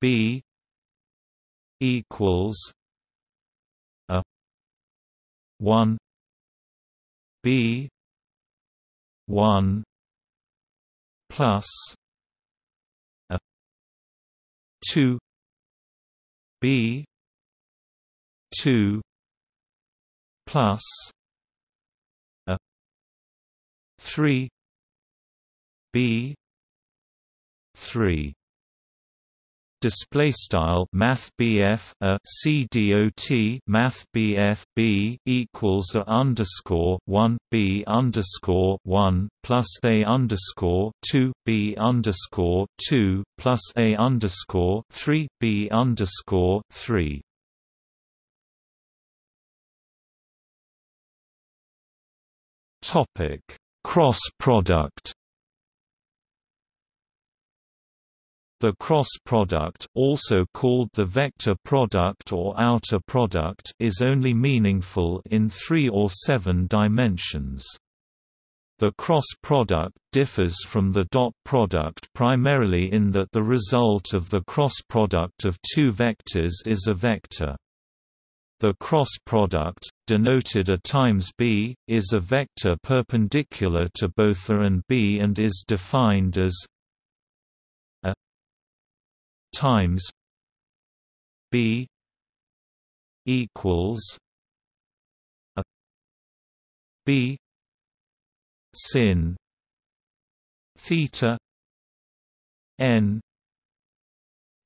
B equals A 1 B 1 plus A 2 B 2 plus A 3 B 3. Display style math BF a CDOT math BF B equals a underscore 1 B underscore 1 plus A underscore 2 B underscore 2 plus A underscore 3 B underscore 3. Topic: cross product. The cross product, also called the vector product or outer product, is only meaningful in 3 or 7 dimensions. The cross product differs from the dot product primarily in that the result of the cross product of two vectors is a vector. The cross product, denoted A times B, is a vector perpendicular to both A and B and is defined as times B equals A B sin theta n.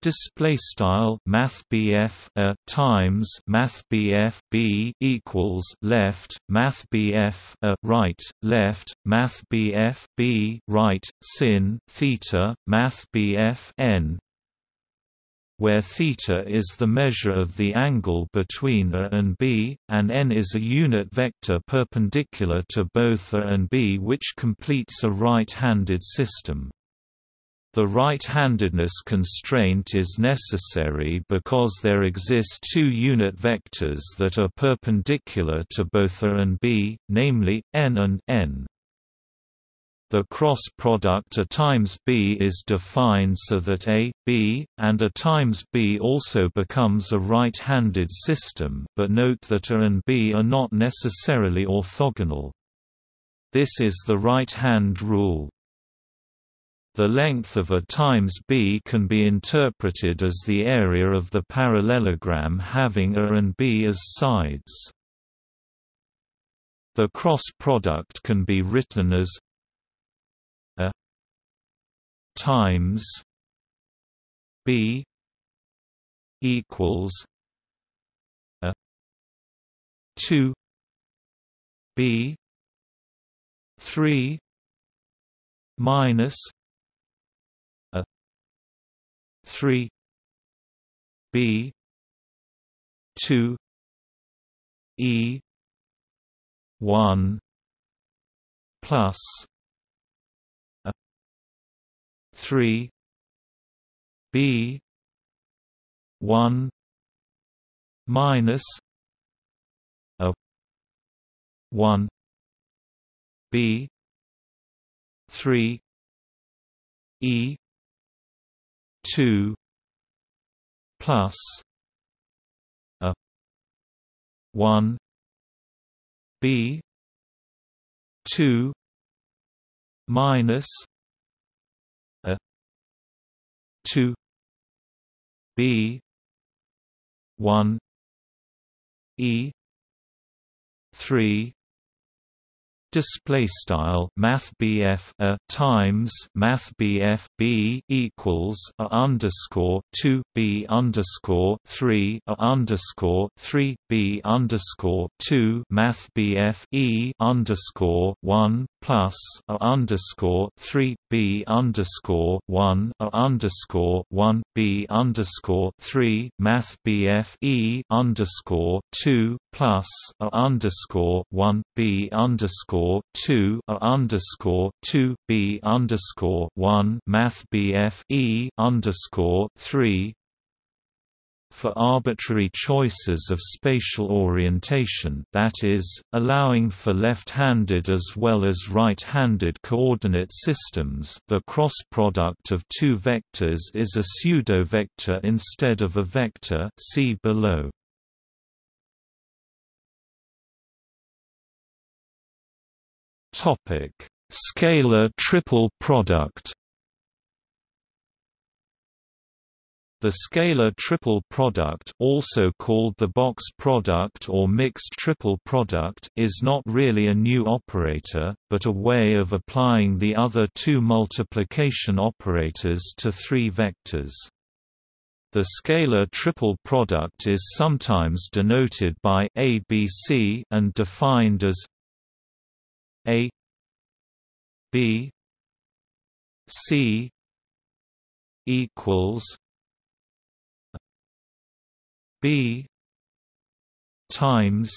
Display style mathbf a times mathbf b equals left mathbf a right left mathbf b right sin theta mathbf n, where theta is the measure of the angle between A and B, and n is a unit vector perpendicular to both A and B, which completes a right-handed system. The right-handedness constraint is necessary because there exist two unit vectors that are perpendicular to both A and B, namely, n and n. The cross product A times B is defined so that A, B, and A times B also becomes a right-handed system, but note that A and B are not necessarily orthogonal. This is the right-hand rule. The length of A times B can be interpreted as the area of the parallelogram having A and B as sides. The cross product can be written as times B equals A 2 B 3 minus A 3 B 2 E 1 plus 3 B 1 minus A 1 B 3 E 2 plus A 1 B 2 minus 2 B 1 E 3 display style math BF a times math BF B equals a underscore 2 B underscore 3 a underscore 3 B underscore 2 math BF E underscore 1 plus a underscore 3 B underscore 1 a underscore 1 B underscore 3 math BF E underscore 2 plus a underscore 1 B underscore 2 a underscore 2 B underscore 1 math BF E underscore 3 for arbitrary choices of spatial orientation, that is, allowing for left-handed as well as right-handed coordinate systems. The cross product of two vectors is a pseudo-vector instead of a vector. See below. Topic: Scalar triple product. The scalar triple product, also called the box product or mixed triple product, is not really a new operator, but a way of applying the other two multiplication operators to three vectors. The scalar triple product is sometimes denoted by ABC and defined as A B C equals B times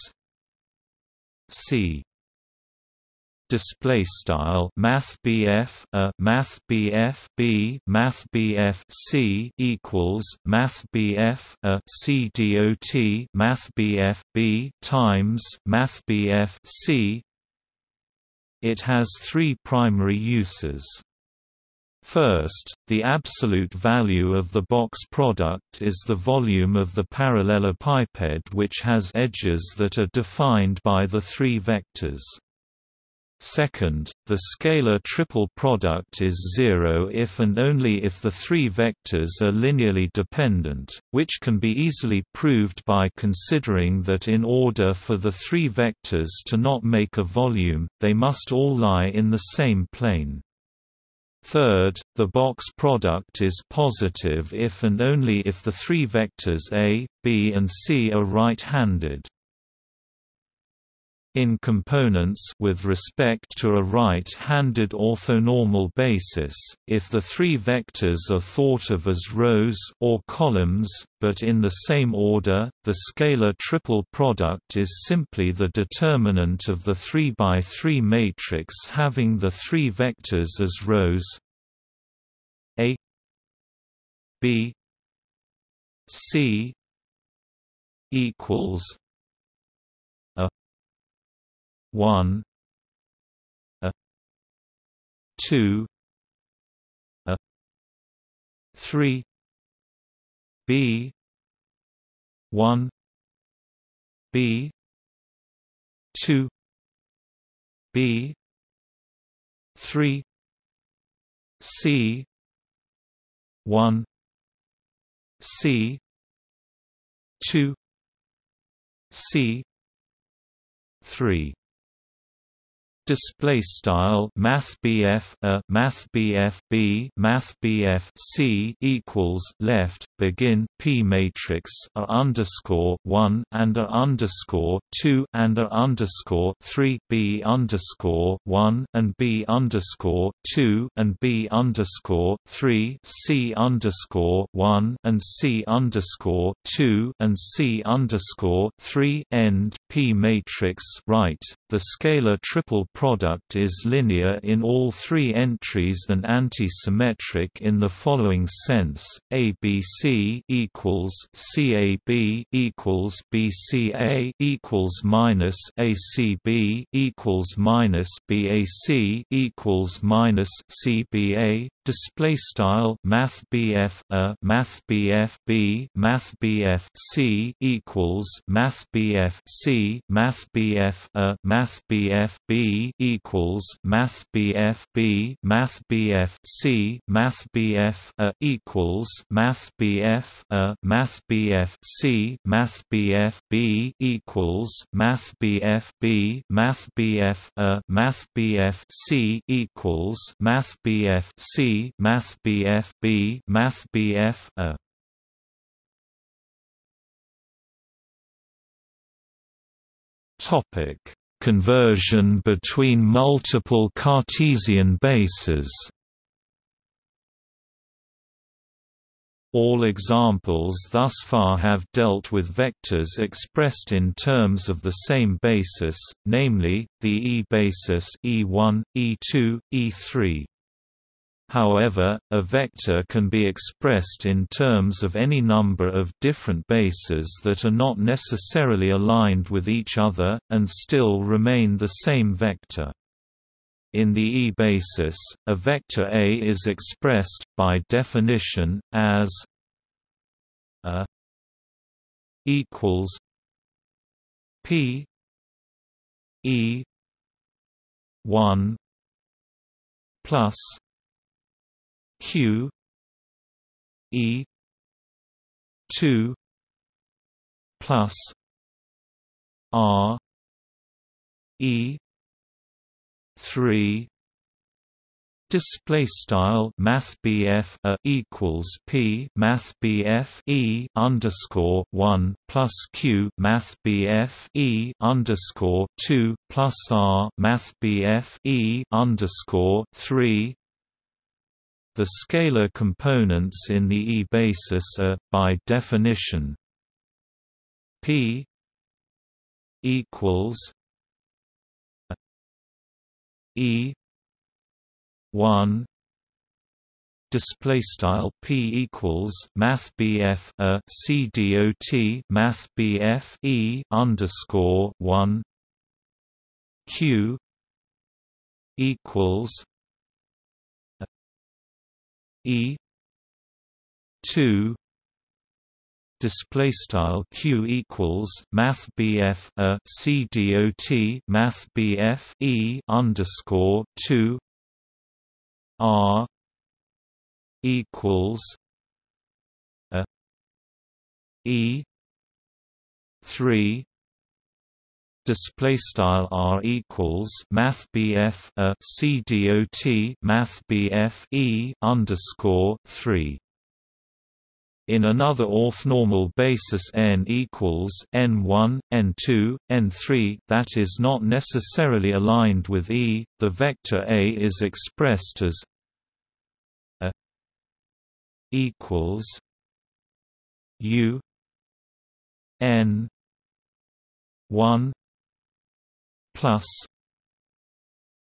C. Display style math BF a math BF B math BF C equals math BF a C dot math BF B times math BF C. It has three primary uses. First, the absolute value of the box product is the volume of the parallelepiped which has edges that are defined by the three vectors. Second, the scalar triple product is zero if and only if the three vectors are linearly dependent, which can be easily proved by considering that in order for the three vectors to not make a volume, they must all lie in the same plane. Third, the box product is positive if and only if the three vectors A, B, and C are right-handed. In components with respect to a right-handed orthonormal basis, if the three vectors are thought of as rows or columns, but in the same order, the scalar triple product is simply the determinant of the 3×3 matrix having the three vectors as rows A B C equals 1 a 2 a 3 B 1 B 2 B 3 C 1 C 2 C 3. Display style math BF a math BF B math BF C equals left begin P matrix a underscore 1 and a underscore 2 and a underscore 3 B underscore 1 and B underscore 2 and B underscore 3 C underscore 1 and C underscore 2 and C underscore 3 end P matrix right. The scalar triple product is linear in all three entries and anti-symmetric in the following sense: ABC equals CAB equals BCA equals minus ACB equals minus BAC equals minus CBA. Display style math BF a math BF B math BF C equals math BF C math BF a math BF B B equals Math BF B Math BF C Math BF A equals Math BF A Math BF C Math BF B equals Math BF B Math BF A Math BF C equals Math BF C Math BF B Math BF A. Topic: Conversion between multiple Cartesian bases. All examples thus far have dealt with vectors expressed in terms of the same basis, namely the E basis E1, E2, E3. However, a vector can be expressed in terms of any number of different bases that are not necessarily aligned with each other, and still remain the same vector. In the E basis, a vector A is expressed, by definition, as A equals P E1 plus Q E2 plus R E3. Display style math BF A equals P math BF E underscore 1 plus Q math BF E underscore 2 plus R math BF E underscore 3. The scalar components in the E basis are, by definition, P equals E1. Display style P equals Math BF A CDOT Math BF E underscore 1. Q equals E2. Display style Q equals Math BF A CDOT Math BF E underscore 2. R equals A E3. Display style R equals Math BF A CDOT Math BF E underscore 3. In another orthonormal basis N equals N1, N2, N3 that is not necessarily aligned with E, the vector A is expressed as A equals U N1 plus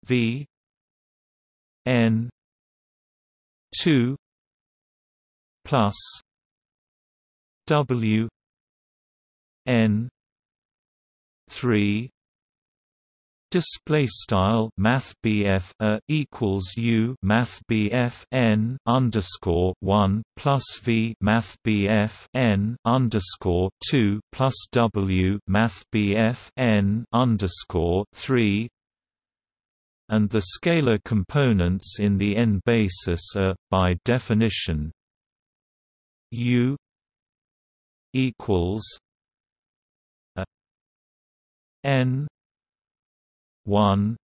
V N2 plus W N3. Display style Math BF A equals U Math BF N underscore 1 plus V Math BF N underscore 2 plus W Math BF N underscore 3. And the scalar components in the N basis are, by definition, U equals A N 1.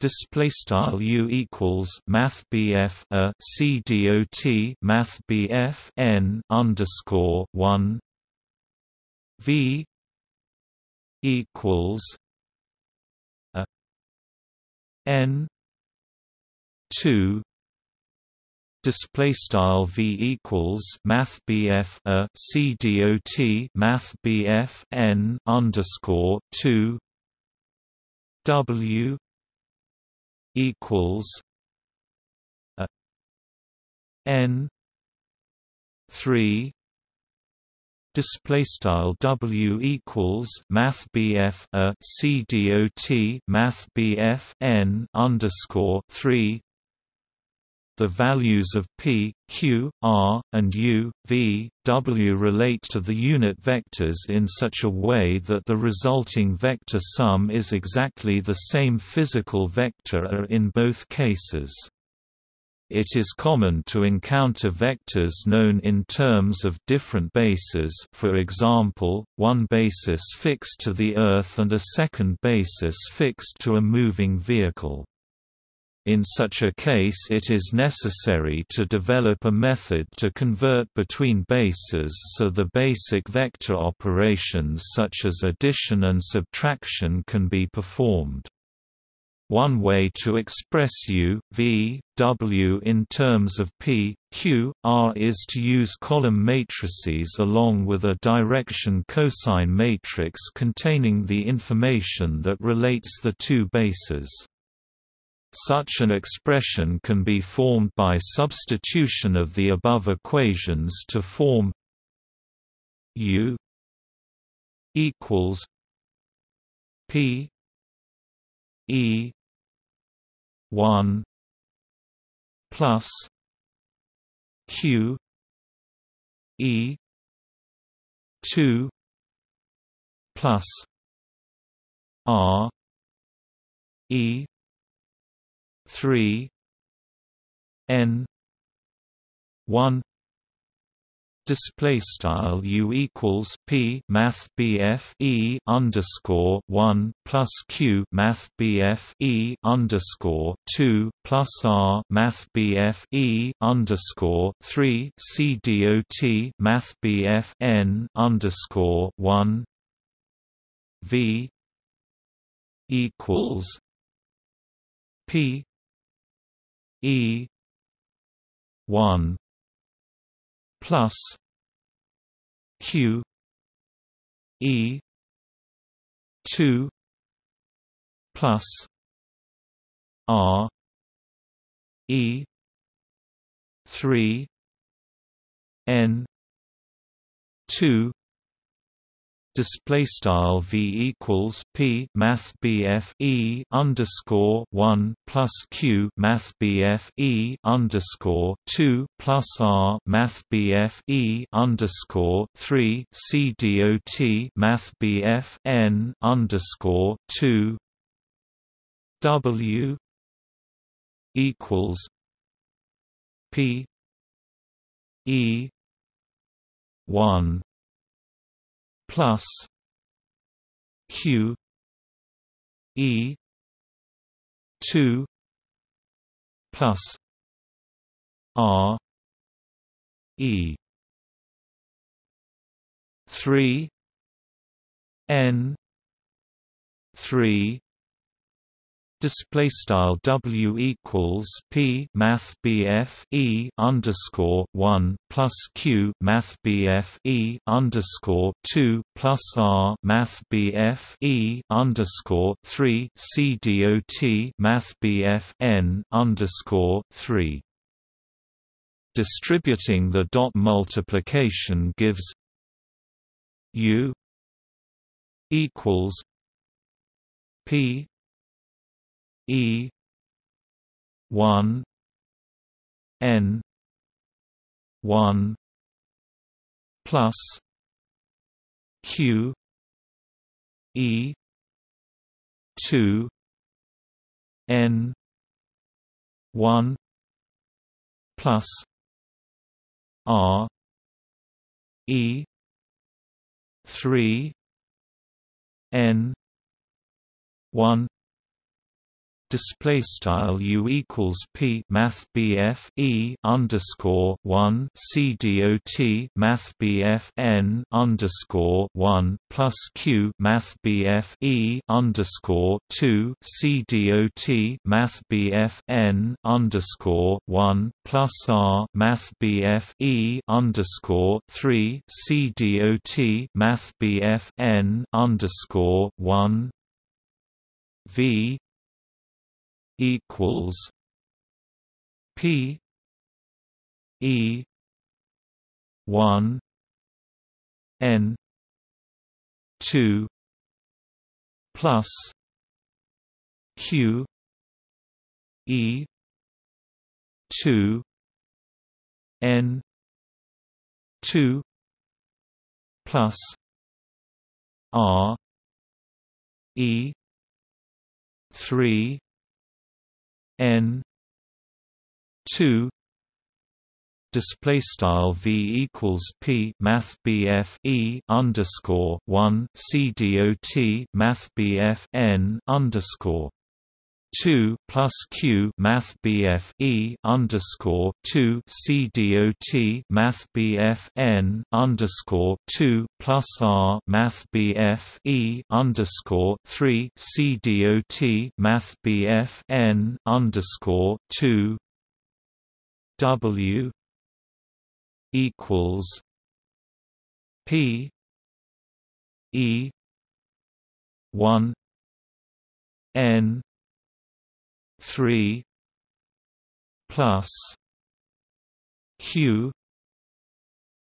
Display style U equals Math BF A CDOT Math BF N underscore 1. V equals A N 2. Display style V equals Math BF A CDOT Math BF N underscore 2. W equals A N3. Display style W equals Math BF A CDOT Math BF N underscore 3. The values of p, q, r, and u, v, w relate to the unit vectors in such a way that the resulting vector sum is exactly the same physical vector in both cases. It is common to encounter vectors known in terms of different bases, for example, one basis fixed to the Earth and a second basis fixed to a moving vehicle. In such a case, it is necessary to develop a method to convert between bases, so the basic vector operations such as addition and subtraction can be performed. One way to express u, v, w in terms of p, q, r is to use column matrices along with a direction cosine matrix containing the information that relates the two bases. Such an expression can be formed by substitution of the above equations to form U equals P E 1 plus Q E 2 plus R E 3 n 1 display style u equals p math bf e underscore 1 plus q math bf e underscore 2 plus r math bf e underscore 3 c dot math bf n underscore 1 v equals p E 1 plus Q E 2 plus R E 3 N 2 display style v equals p math bf e underscore 1 plus q math bf e underscore 2 plus r math bf e underscore 3 c dot math bf n underscore 2 w equals p e 1 plus q e 2 plus r e 3 n 3 display style w equals p math bf e underscore 1 plus q math bf e underscore 2 plus r math bf e underscore 3 c dot math bf n underscore 3. Distributing the dot multiplication gives u equals p E 1 N 1 plus Q E 2 N 1 plus R E 3 N 1 display style u equals p math bf e underscore 1 c dot math bf n underscore 1 plus q math bf e underscore 2 c dot math bf n underscore 1 plus r math bf e underscore 3 c dot math bf n underscore 1 v equals p e 1 n 2 plus q e 2 n 2 plus r e 3 n 2. Display style v equals p math bf e underscore 1 c dot math bf n underscore 2 plus q math bf e underscore 2 c dot math bf n underscore 2 plus r math bf e underscore 3 c dot math bf n underscore 2 w equals p e 1 n 3 plus q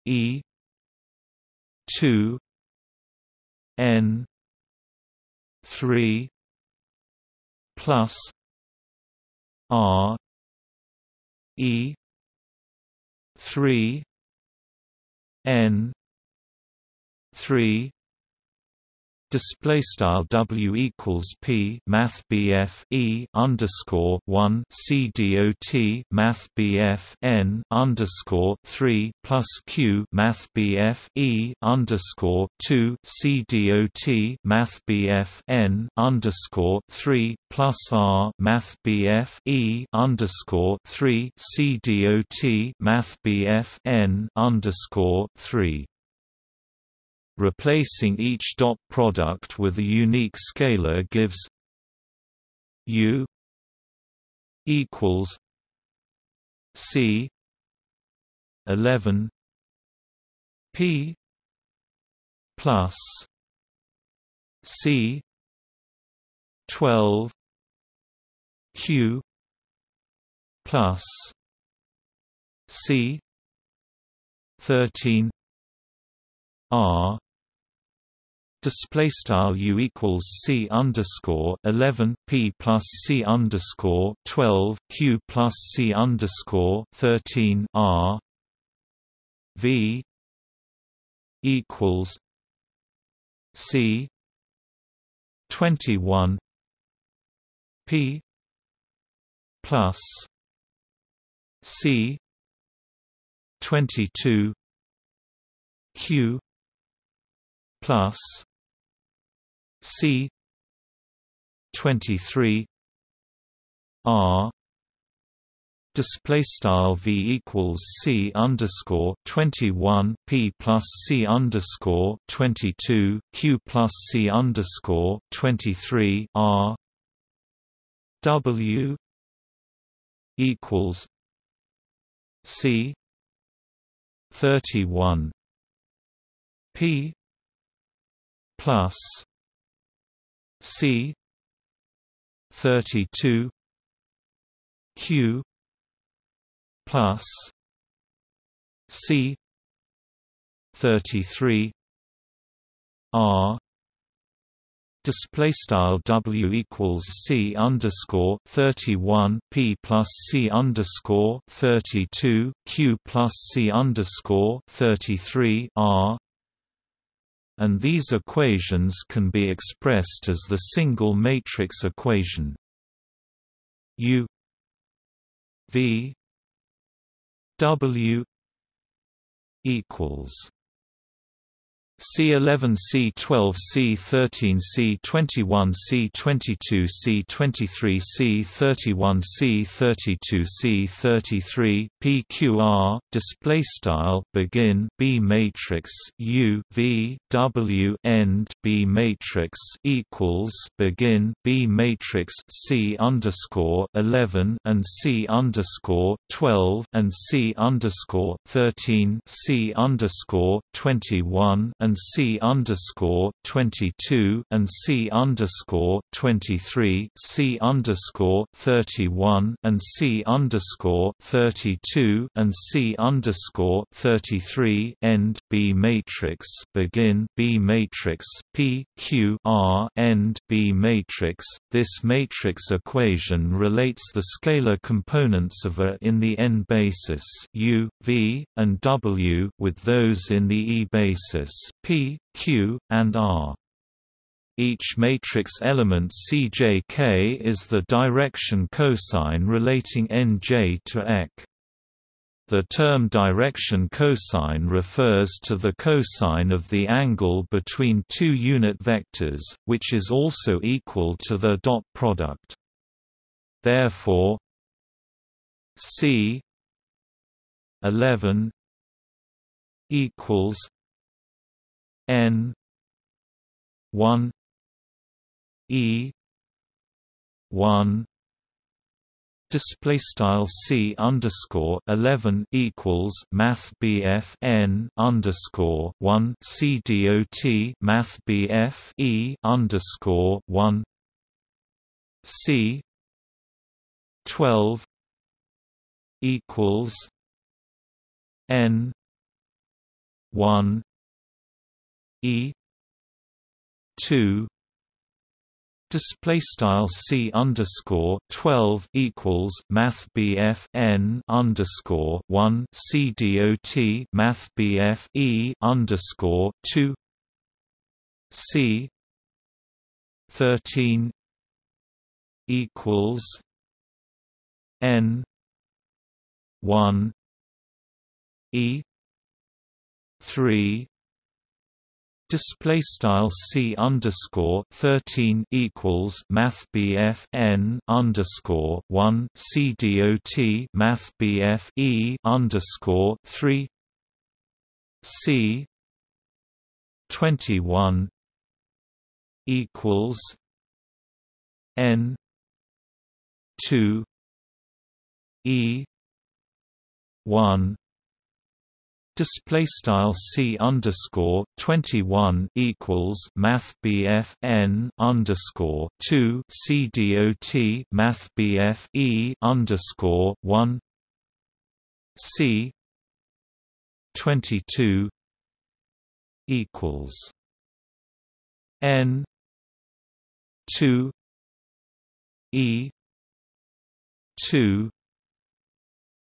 e 2 n 3 plus r e 3 n 3. Display style w equals p math bf e underscore 1 c dot math bf n underscore 3 plus q math bf e underscore 2 c dot math bf n underscore 3 plus r math bf e underscore 3 c dot math bf n underscore 3. Replacing each dot product with a unique scalar gives u equals c 11 p plus c 12 q plus c 13 r. Display style u equals c underscore 11 p plus c underscore 12 q plus c underscore 13 r. V equals c 21 p plus c 22 q plus c 23 r. Display style v equals c underscore 21 p plus c underscore 22 q plus c underscore 23 r. W equals c 31 p plus c 32 q plus c 33 r. Display style w equals c underscore 31 p plus c underscore 32 q plus c underscore 33 r. And these equations can be expressed as the single matrix equation U V W equals C11 C12 C13 C21 C22 C23 C31 C32 C33 PQR. Display style begin B matrix U V W end B matrix equals begin B matrix C underscore 11 and C underscore 12 and C underscore 13 C underscore 21 and C_22 and C_23, C_31 and C_32 and C_33 end B matrix begin B matrix P Q R end B matrix. This matrix equation relates the scalar components of A in the N basis U, V, and W with those in the E basis P, Q, and R. Each matrix element CJK is the direction cosine relating Nj to Ek. The term direction cosine refers to the cosine of the angle between two unit vectors, which is also equal to the dot product. Therefore, C(11) equals N(1) E(1). Display style C_11 equals Math BF N_1 CDOT Math BF E_1 C(12) equals N(1) E(2). Display style C_12 equals Math BF N_1 CDOT Math BF E_2 C(13) equals N(1) E(3). Display style C_13 equals Math BF N_1 CDOT Math BF E_3 C(21) equals N(2) E(1). Display style C_21 equals Math BF N_2 CDOT Math BF E_1 C(22) equals N(2) E(2).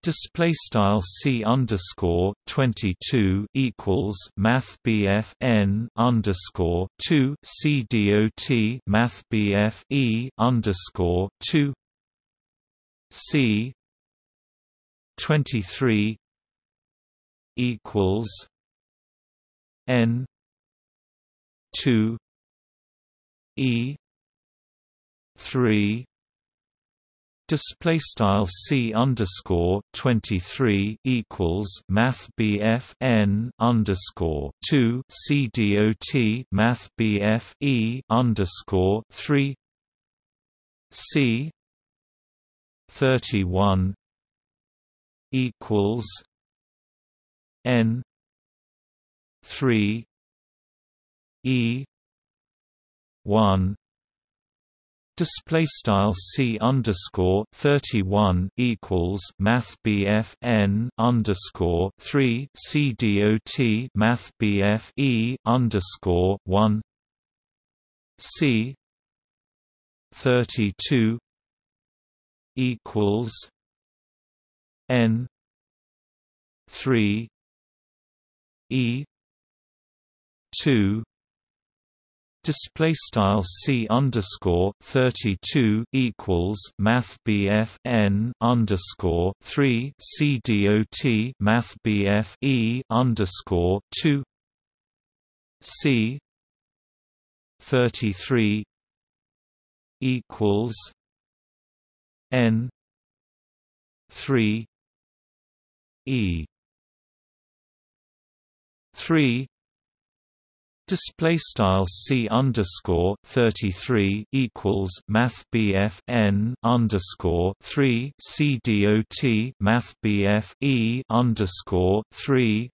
Display style C_22 equals Math BF N_2 CDOT Math BF E_2 C(23) equals N(2) E(3). Display style C_23 equals Math BF N_2 CDOT Math BF E_3 C(31) equals N(3) E(1). Display style C_31 equals Math BF N_3 CDOT Math BF E_1 C(32) equals N(3) E(2). Display style C_32 equals Math BF N_3 CDOT Math BF E_2 C(33) equals N(3) E(3). Display style C_33 equals Math BF N_3 CDOT Math BF E_3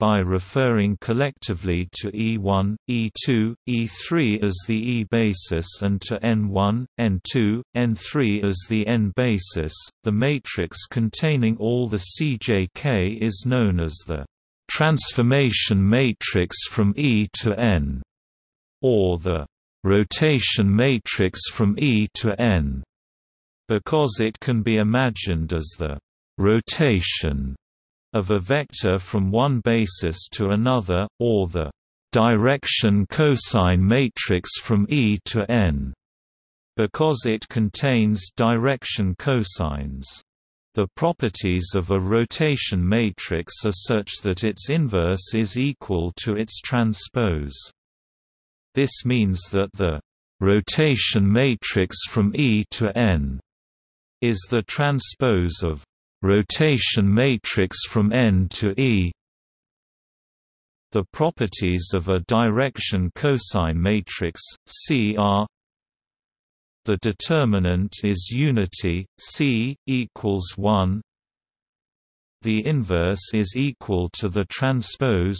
by referring collectively to E1, E2, E3 as the E basis and to N1, N2, N3 as the N basis. The matrix containing all the CJK is known as the transformation matrix from E to N, or the rotation matrix from E to N, because it can be imagined as the rotation of a vector from one basis to another, or the direction cosine matrix from E to N, because it contains direction cosines. The properties of a rotation matrix are such that its inverse is equal to its transpose. This means that the rotation matrix from E to N is the transpose of rotation matrix from N to E. The properties of a direction cosine matrix, C, are: the determinant is unity, C equals 1. The inverse is equal to the transpose.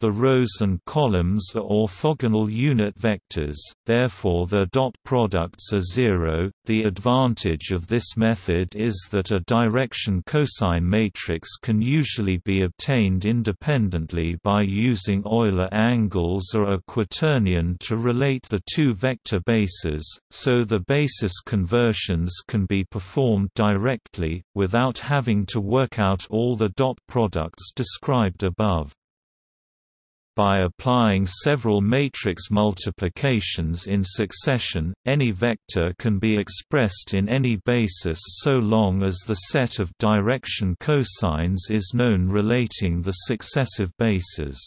The rows and columns are orthogonal unit vectors, therefore their dot products are zero. The advantage of this method is that a direction cosine matrix can usually be obtained independently by using Euler angles or a quaternion to relate the two vector bases, so the basis conversions can be performed directly, without having to work out all the dot products described above. By applying several matrix multiplications in succession, any vector can be expressed in any basis so long as the set of direction cosines is known relating the successive bases.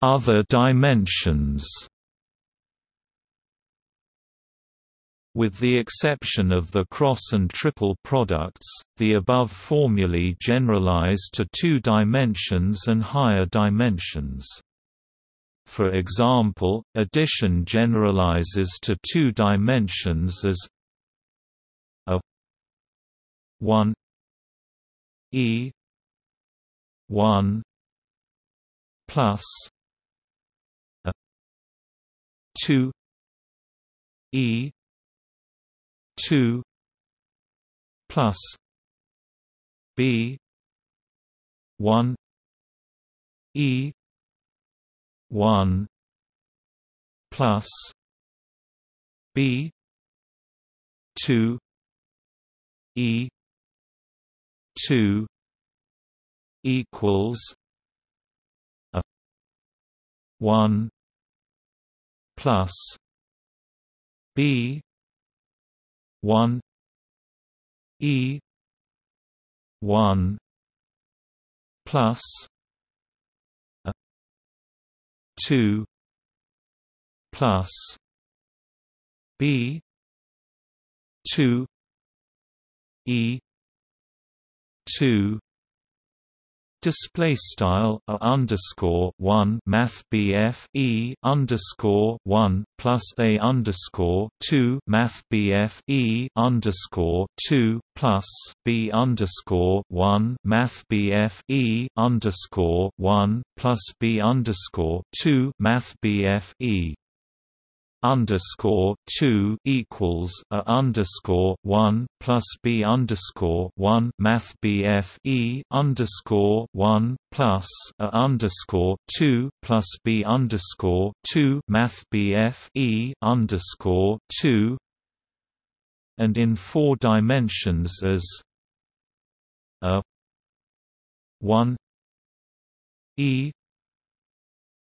Other dimensions. With the exception of the cross and triple products, the above formulae generalize to 2 dimensions and higher dimensions. For example, addition generalizes to 2 dimensions as A1 E1 plus A2 E2 plus B1 E1 plus B2 E2 equals A1 plus B1 E1 plus A2 plus B2 E2. Display style A_1 math BF E_1 plus A_2 math BF E_2 plus B_1 math BF E_1 plus B_2 math BF E_2 equals A_1 plus B_1 math BF E_1 plus A_2 plus B_2 math BF E_2, and in 4 dimensions as A1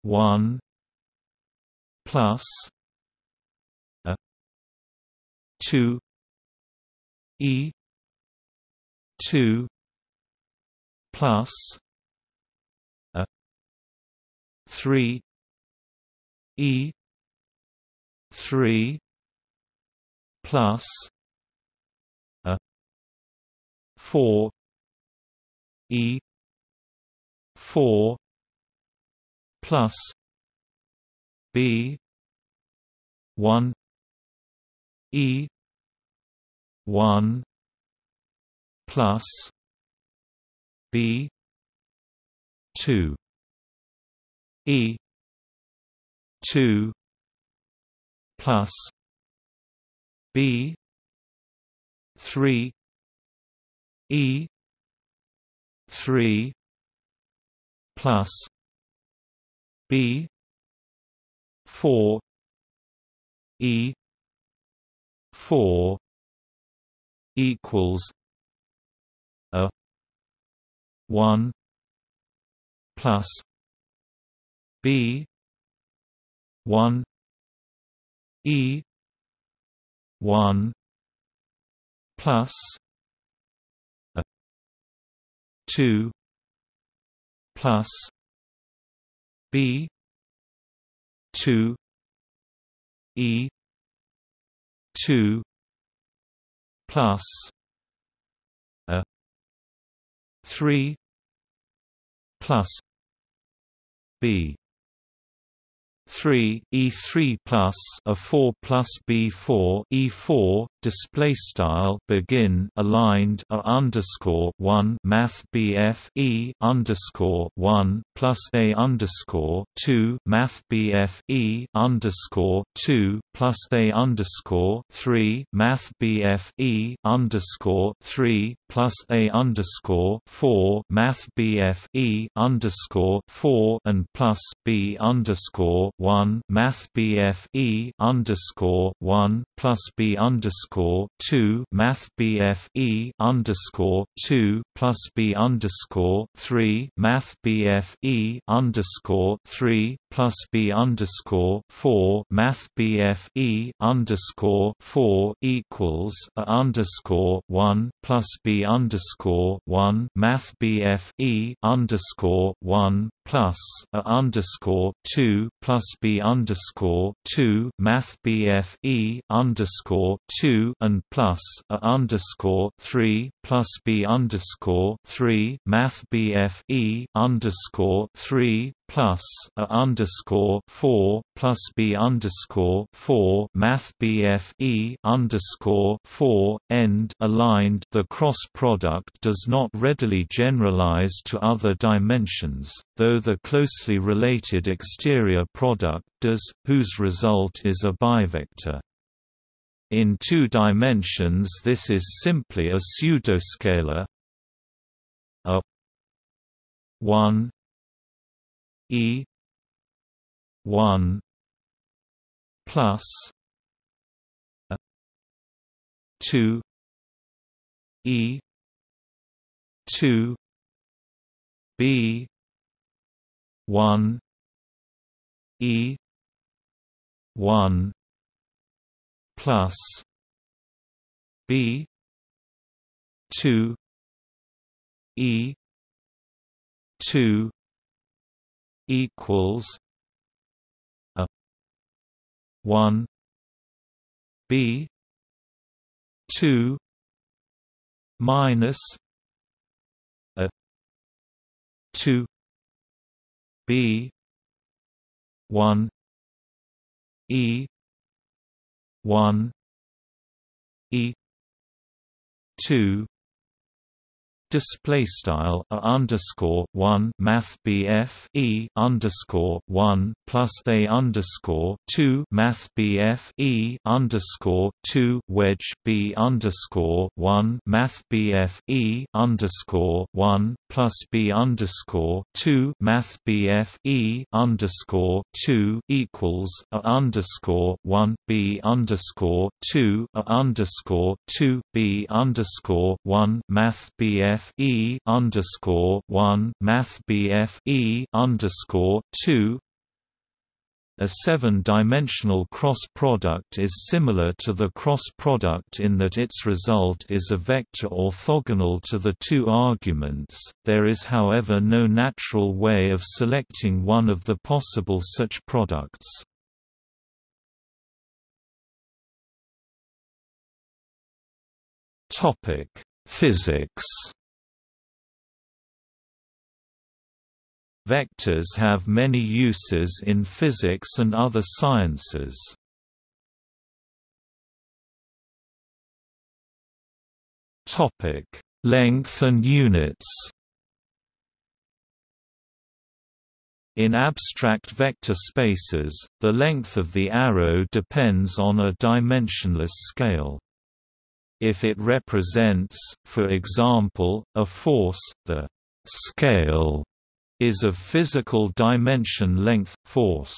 E1 plus A2 E2 plus A3 E3 plus A4 E4 plus B1 E 1 plus b 2 e 2 plus b 3 e 3 plus b 4 e 4 equals a 1 plus b 1 e 1 plus a 2 plus b 2 e 2 plus a 3 plus b 3 e3 plus a 4 plus b4 e4 display style begin aligned a underscore 1 math bf e underscore 1 plus a underscore 2 math bf e underscore 2 plus a underscore 3 math bf e underscore 3 plus a underscore 4 math bf e underscore 4 and plus b underscore 1 math bf e underscore 1 plus b underscore 2 math bf e underscore 2 plus b underscore 3 math bf e underscore 3 plus b underscore 4 math bf e underscore 4 equals a underscore 1 plus b underscore 1 math bf e underscore 1 plus a underscore 2 plus b underscore 2 math bf e underscore 2 and plus a underscore 3 plus b underscore 3 math bf e underscore 3 plus a underscore 4 plus b underscore 4 math bf e underscore 4 end aligned. The cross product does not readily generalize to other dimensions, though the closely related exterior product does, whose result is a bivector. In two dimensions this is simply a pseudoscalar a 1 e 1 plus a 2 e 2 b 1 e 1 plus b 2 e 2 equals a 1 b 2 minus a 2 b 1 e 1 e 2 display style a underscore 1 math bf e underscore 1 plus a underscore 2 math bf e underscore 2 wedge b underscore 1 math bf e underscore 1 plus b underscore 2 math bf e underscore 2 equals a underscore 1 b underscore 2 a underscore 2 b underscore 1 math bf e underscore 1 math bf e underscore 2. A 7-dimensional cross product is similar to the cross product in that its result is a vector orthogonal to the two arguments. There is, however, no natural way of selecting one of the possible such products. Topic: Physics. Vectors have many uses in physics and other sciences. Topic: Length and units. In abstract vector spaces, the length of the arrow depends on a dimensionless scale. If it represents, for example, a force, the scale is of physical dimension length force.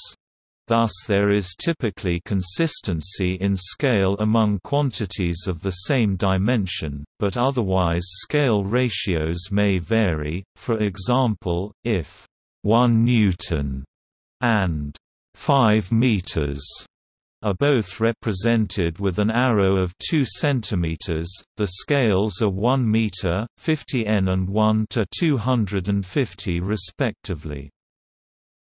Thus there is typically consistency in scale among quantities of the same dimension, but otherwise scale ratios may vary. For example, if 1 Newton and 5 meters are both represented with an arrow of 2 centimeters, the scales are 1 meter, 50N and 1 to 250 respectively.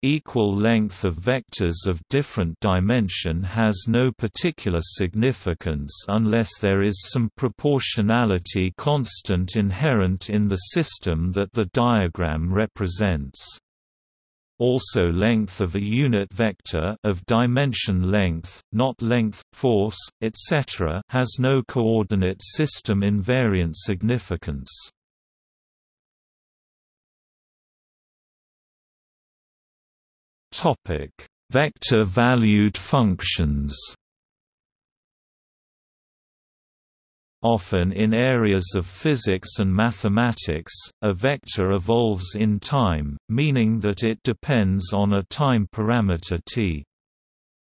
Equal length of vectors of different dimension has no particular significance unless there is some proportionality constant inherent in the system that the diagram represents. Also, length of a unit vector of dimension length, not length, force, etc., has no coordinate system invariant significance. Topic: Vector-valued functions. Often in areas of physics and mathematics, a vector evolves in time, meaning that it depends on a time parameter t.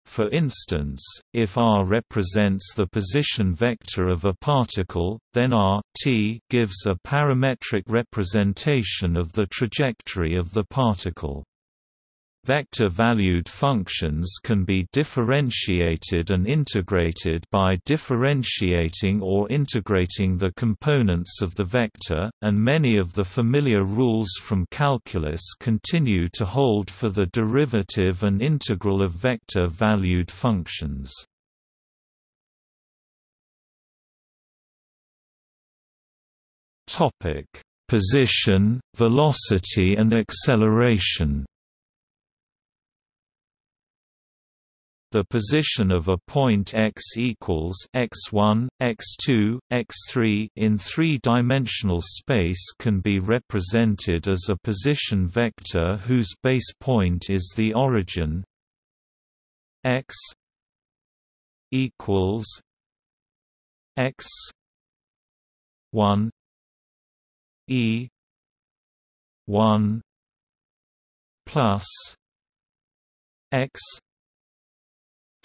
For instance, if r represents the position vector of a particle, then r t gives a parametric representation of the trajectory of the particle. Vector-valued functions can be differentiated and integrated by differentiating or integrating the components of the vector, and many of the familiar rules from calculus continue to hold for the derivative and integral of vector-valued functions. Topic: Position, velocity and acceleration. The position of a point x equals x1, x2, x3 in three-dimensional space can be represented as a position vector whose base point is the origin x equals x1 e1 plus x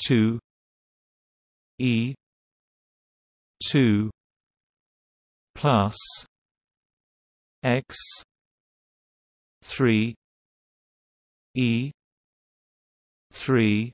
2 e 2 plus x 3 e 3.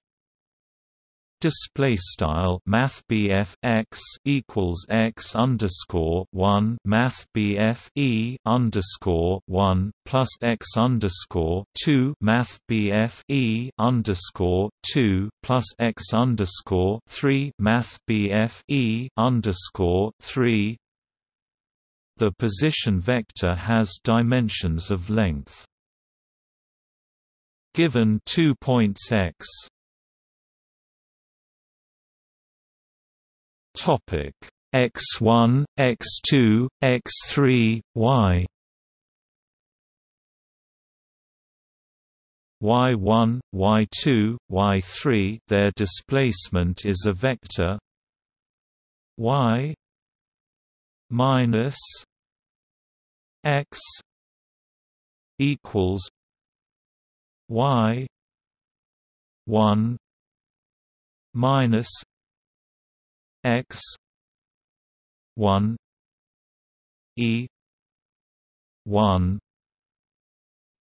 Display style mathbf x equals x underscore 1 mathbf e underscore 1 plus x underscore 2 mathbf e underscore 2 plus x underscore 3 mathbf e underscore 3. The position vector has dimensions of length. Given 2 points x. Topic: x1, x2, x3, y. y1, y2, y3. Their displacement is a vector y minus x equals y1 minus x 1 e 1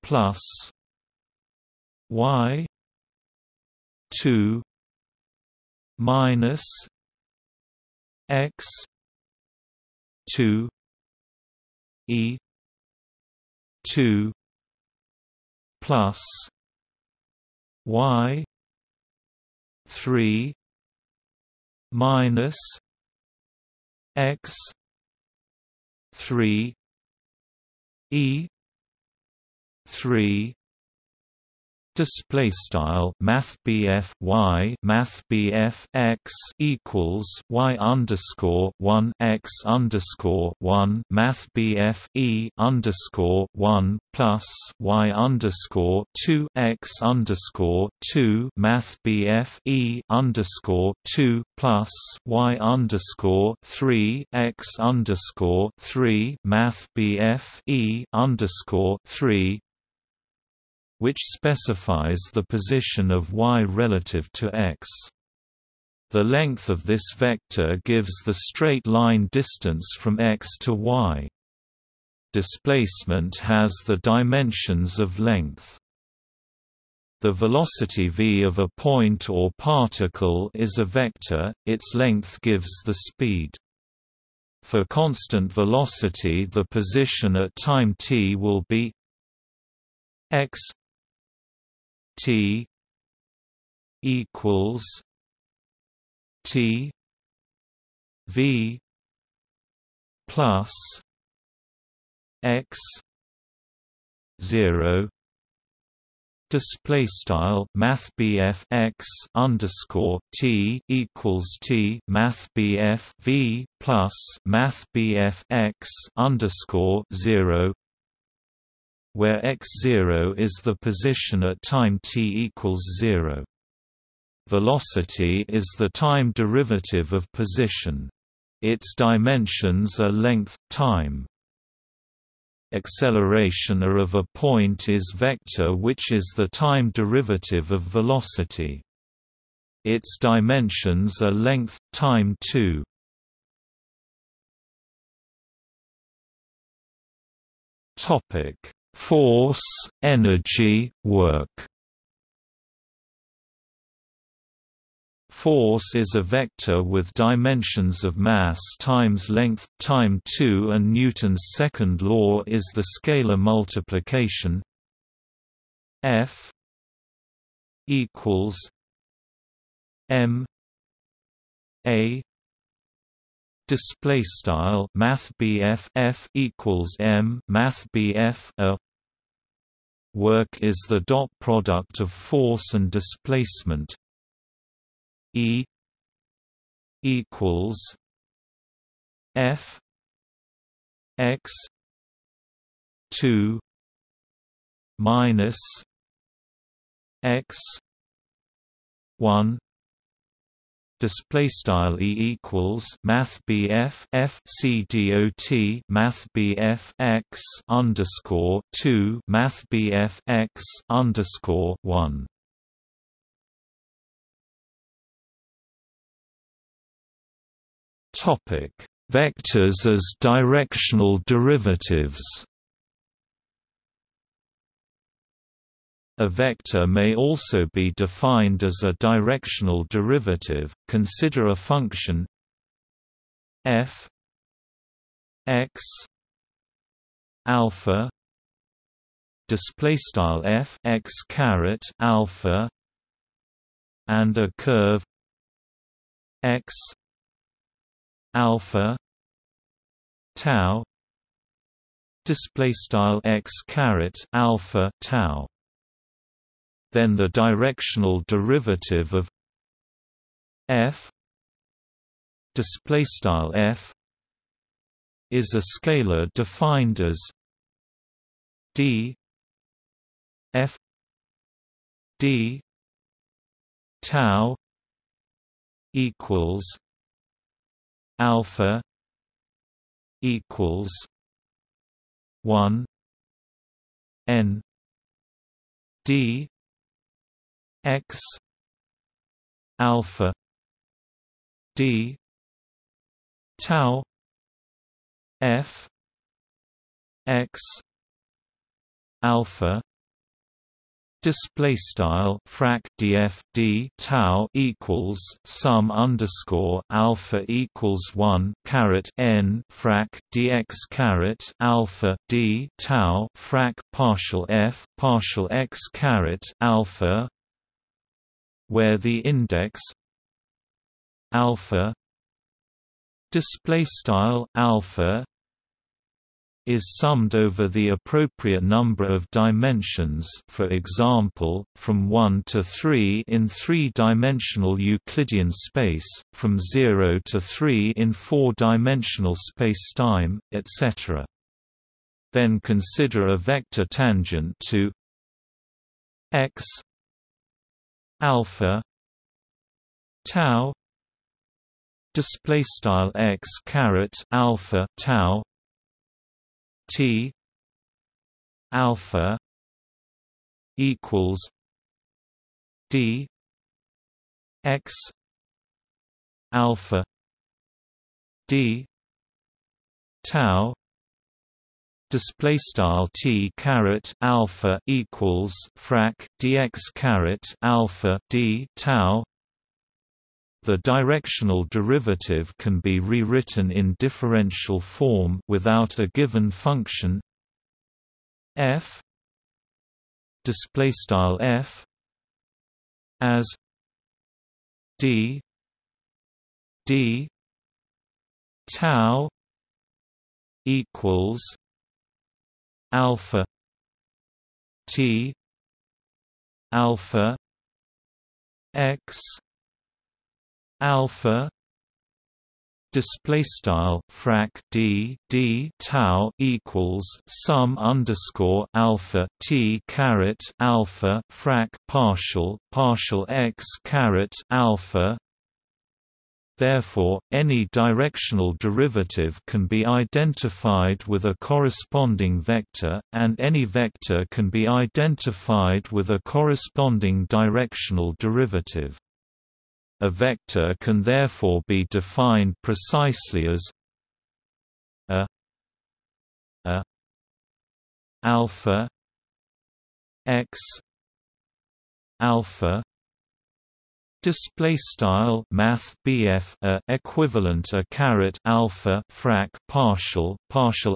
plus y 2 minus x 2 e 2 plus y 3 minus x 3 e 3. display style mathbf y mathbf x equals y underscore 1 x underscore 1 mathbf e underscore 1 plus y underscore 2 x underscore 2 mathbf e underscore 2 plus y underscore 3 x underscore 3 mathbf e underscore 3, which specifies the position of y relative to x. The length of this vector gives the straight line distance from x to y. Displacement has the dimensions of length. The velocity v of a point or particle is a vector, its length gives the speed. For constant velocity, the position at time t will be x t equals t v plus x 0. Display style mathbf x underscore t equals t mathbf v plus mathbf x underscore 0, where x0 is the position at time t equals 0. Velocity is the time derivative of position. Its dimensions are length, time. Acceleration of a point is vector which is the time derivative of velocity. Its dimensions are length, time too. Force, energy, work. Force is a vector with dimensions of mass times length, time 2, and Newton's second law is the scalar multiplication F equals m a. Display style mathbf F equals m mathbf a. Work is the dot product of force and displacement. E equals F x 2 minus x 1. Display style E equals mathbf F C D O T mathbf x underscore 2 mathbf x underscore 1. Topic: Vectors as directional derivatives. A vector may also be defined as a directional derivative. Consider a function f x alpha display style f x caret alpha and a curve x alpha tau display style x caret alpha tau. Then the directional derivative of f display style f is a scalar defined as d f d tau equals alpha equals 1 n d x alpha d tau f x alpha. Display style frac df d tau equals sum underscore alpha equals 1 caret n frac dx caret alpha d tau frac partial f partial x caret alpha, where the index alpha display style alpha is summed over the appropriate number of dimensions, for example, from 1 to 3 in three-dimensional Euclidean space, from 0 to 3 in four-dimensional spacetime, etc. Then consider a vector tangent to x alpha tau display style x caret alpha tau t alpha equals d x alpha d tau display style t caret alpha equals frac dx caret alpha d tau. The directional derivative can be rewritten in differential form without a given function f display style f as d d tau equals alpha t alpha x alpha display style frac d d tau equals sum underscore alpha t caret alpha frac partial x caret alpha. Therefore, any directional derivative can be identified with a corresponding vector, and any vector can be identified with a corresponding directional derivative. A vector can therefore be defined precisely as a alpha x alpha display style math BF a equivalent a caret alpha frac partial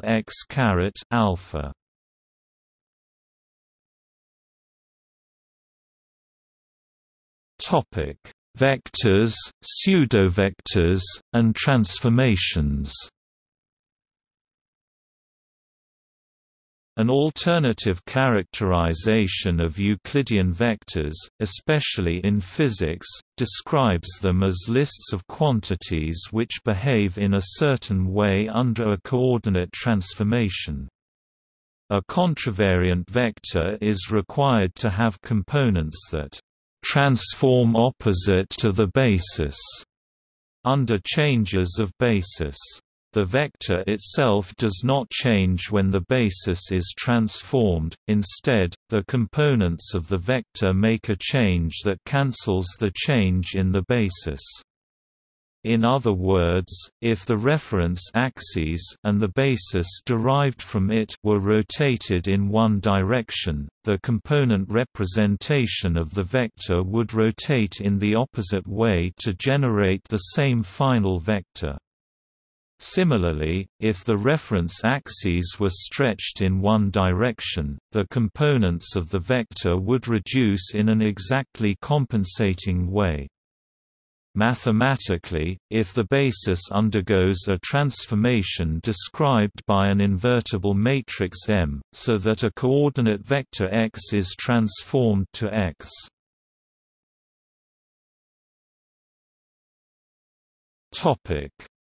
x caret alpha. Topic: vectors, pseudovectors, and transformations. An alternative characterization of Euclidean vectors, especially in physics, describes them as lists of quantities which behave in a certain way under a coordinate transformation. A contravariant vector is required to have components that transform opposite to the basis under changes of basis. The vector itself does not change when the basis is transformed, instead, the components of the vector make a change that cancels the change in the basis. In other words, if the reference axes and the basis derived from it were rotated in one direction, the component representation of the vector would rotate in the opposite way to generate the same final vector. Similarly, if the reference axes were stretched in one direction, the components of the vector would reduce in an exactly compensating way. Mathematically, if the basis undergoes a transformation described by an invertible matrix M, so that a coordinate vector x is transformed to x.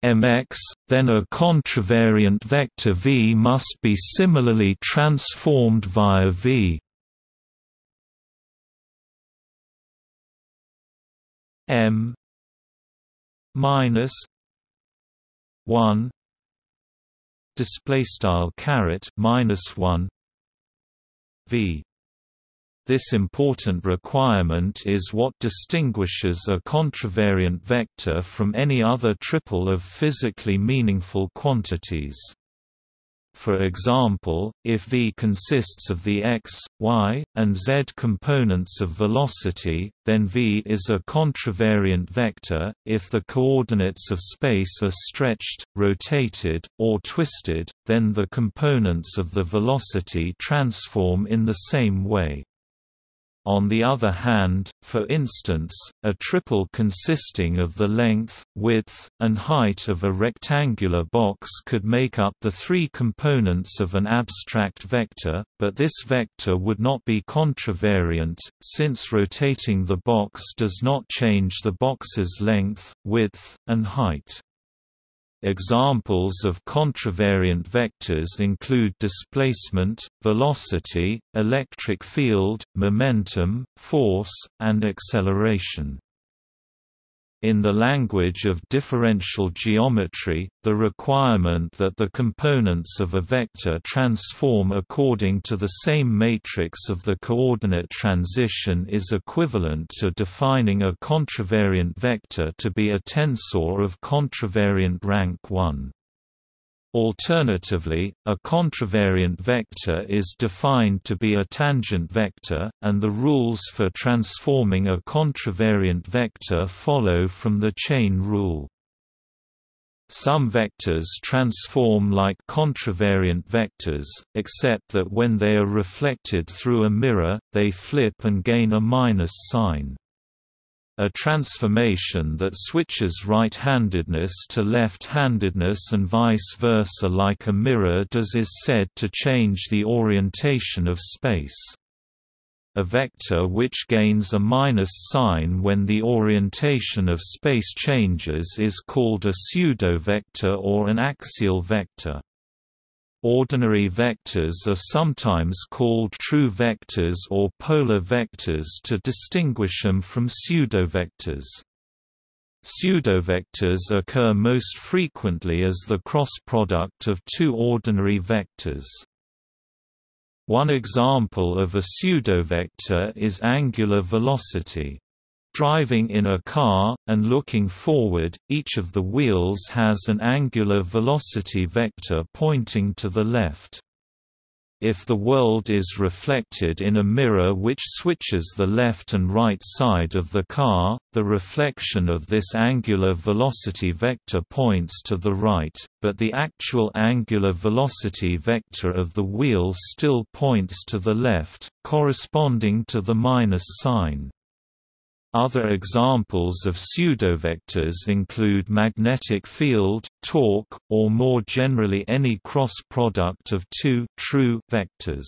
Mx, then a contravariant vector v must be similarly transformed via v m minus 1 display style caret minus 1 v. This important requirement is what distinguishes a contravariant vector from any other triple of physically meaningful quantities. For example, if v consists of the x, y, and z components of velocity, then v is a contravariant vector if the coordinates of space are stretched, rotated, or twisted, then the components of the velocity transform in the same way. On the other hand, for instance, a triple consisting of the length, width, and height of a rectangular box could make up the three components of an abstract vector, but this vector would not be contravariant, since rotating the box does not change the box's length, width, and height. Examples of contravariant vectors include displacement, velocity, electric field, momentum, force, and acceleration. In the language of differential geometry, the requirement that the components of a vector transform according to the same matrix of the coordinate transition is equivalent to defining a contravariant vector to be a tensor of contravariant rank 1. Alternatively, a contravariant vector is defined to be a tangent vector, and the rules for transforming a contravariant vector follow from the chain rule. Some vectors transform like contravariant vectors, except that when they are reflected through a mirror, they flip and gain a minus sign. A transformation that switches right-handedness to left-handedness and vice versa like a mirror does is said to change the orientation of space. A vector which gains a minus sign when the orientation of space changes is called a pseudovector or an axial vector. Ordinary vectors are sometimes called true vectors or polar vectors to distinguish them from pseudovectors. Pseudovectors occur most frequently as the cross-product of two ordinary vectors. One example of a pseudovector is angular velocity. Driving in a car, and looking forward, each of the wheels has an angular velocity vector pointing to the left. If the world is reflected in a mirror which switches the left and right side of the car, the reflection of this angular velocity vector points to the right, but the actual angular velocity vector of the wheel still points to the left, corresponding to the minus sign. Other examples of pseudovectors include magnetic field, torque, or more generally any cross-product of two true vectors.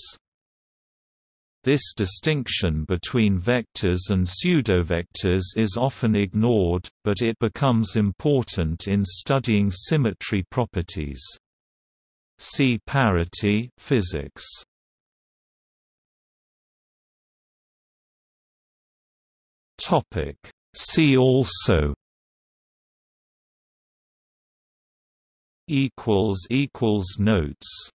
This distinction between vectors and pseudovectors is often ignored, but it becomes important in studying symmetry properties. See parity physics. See also == Notes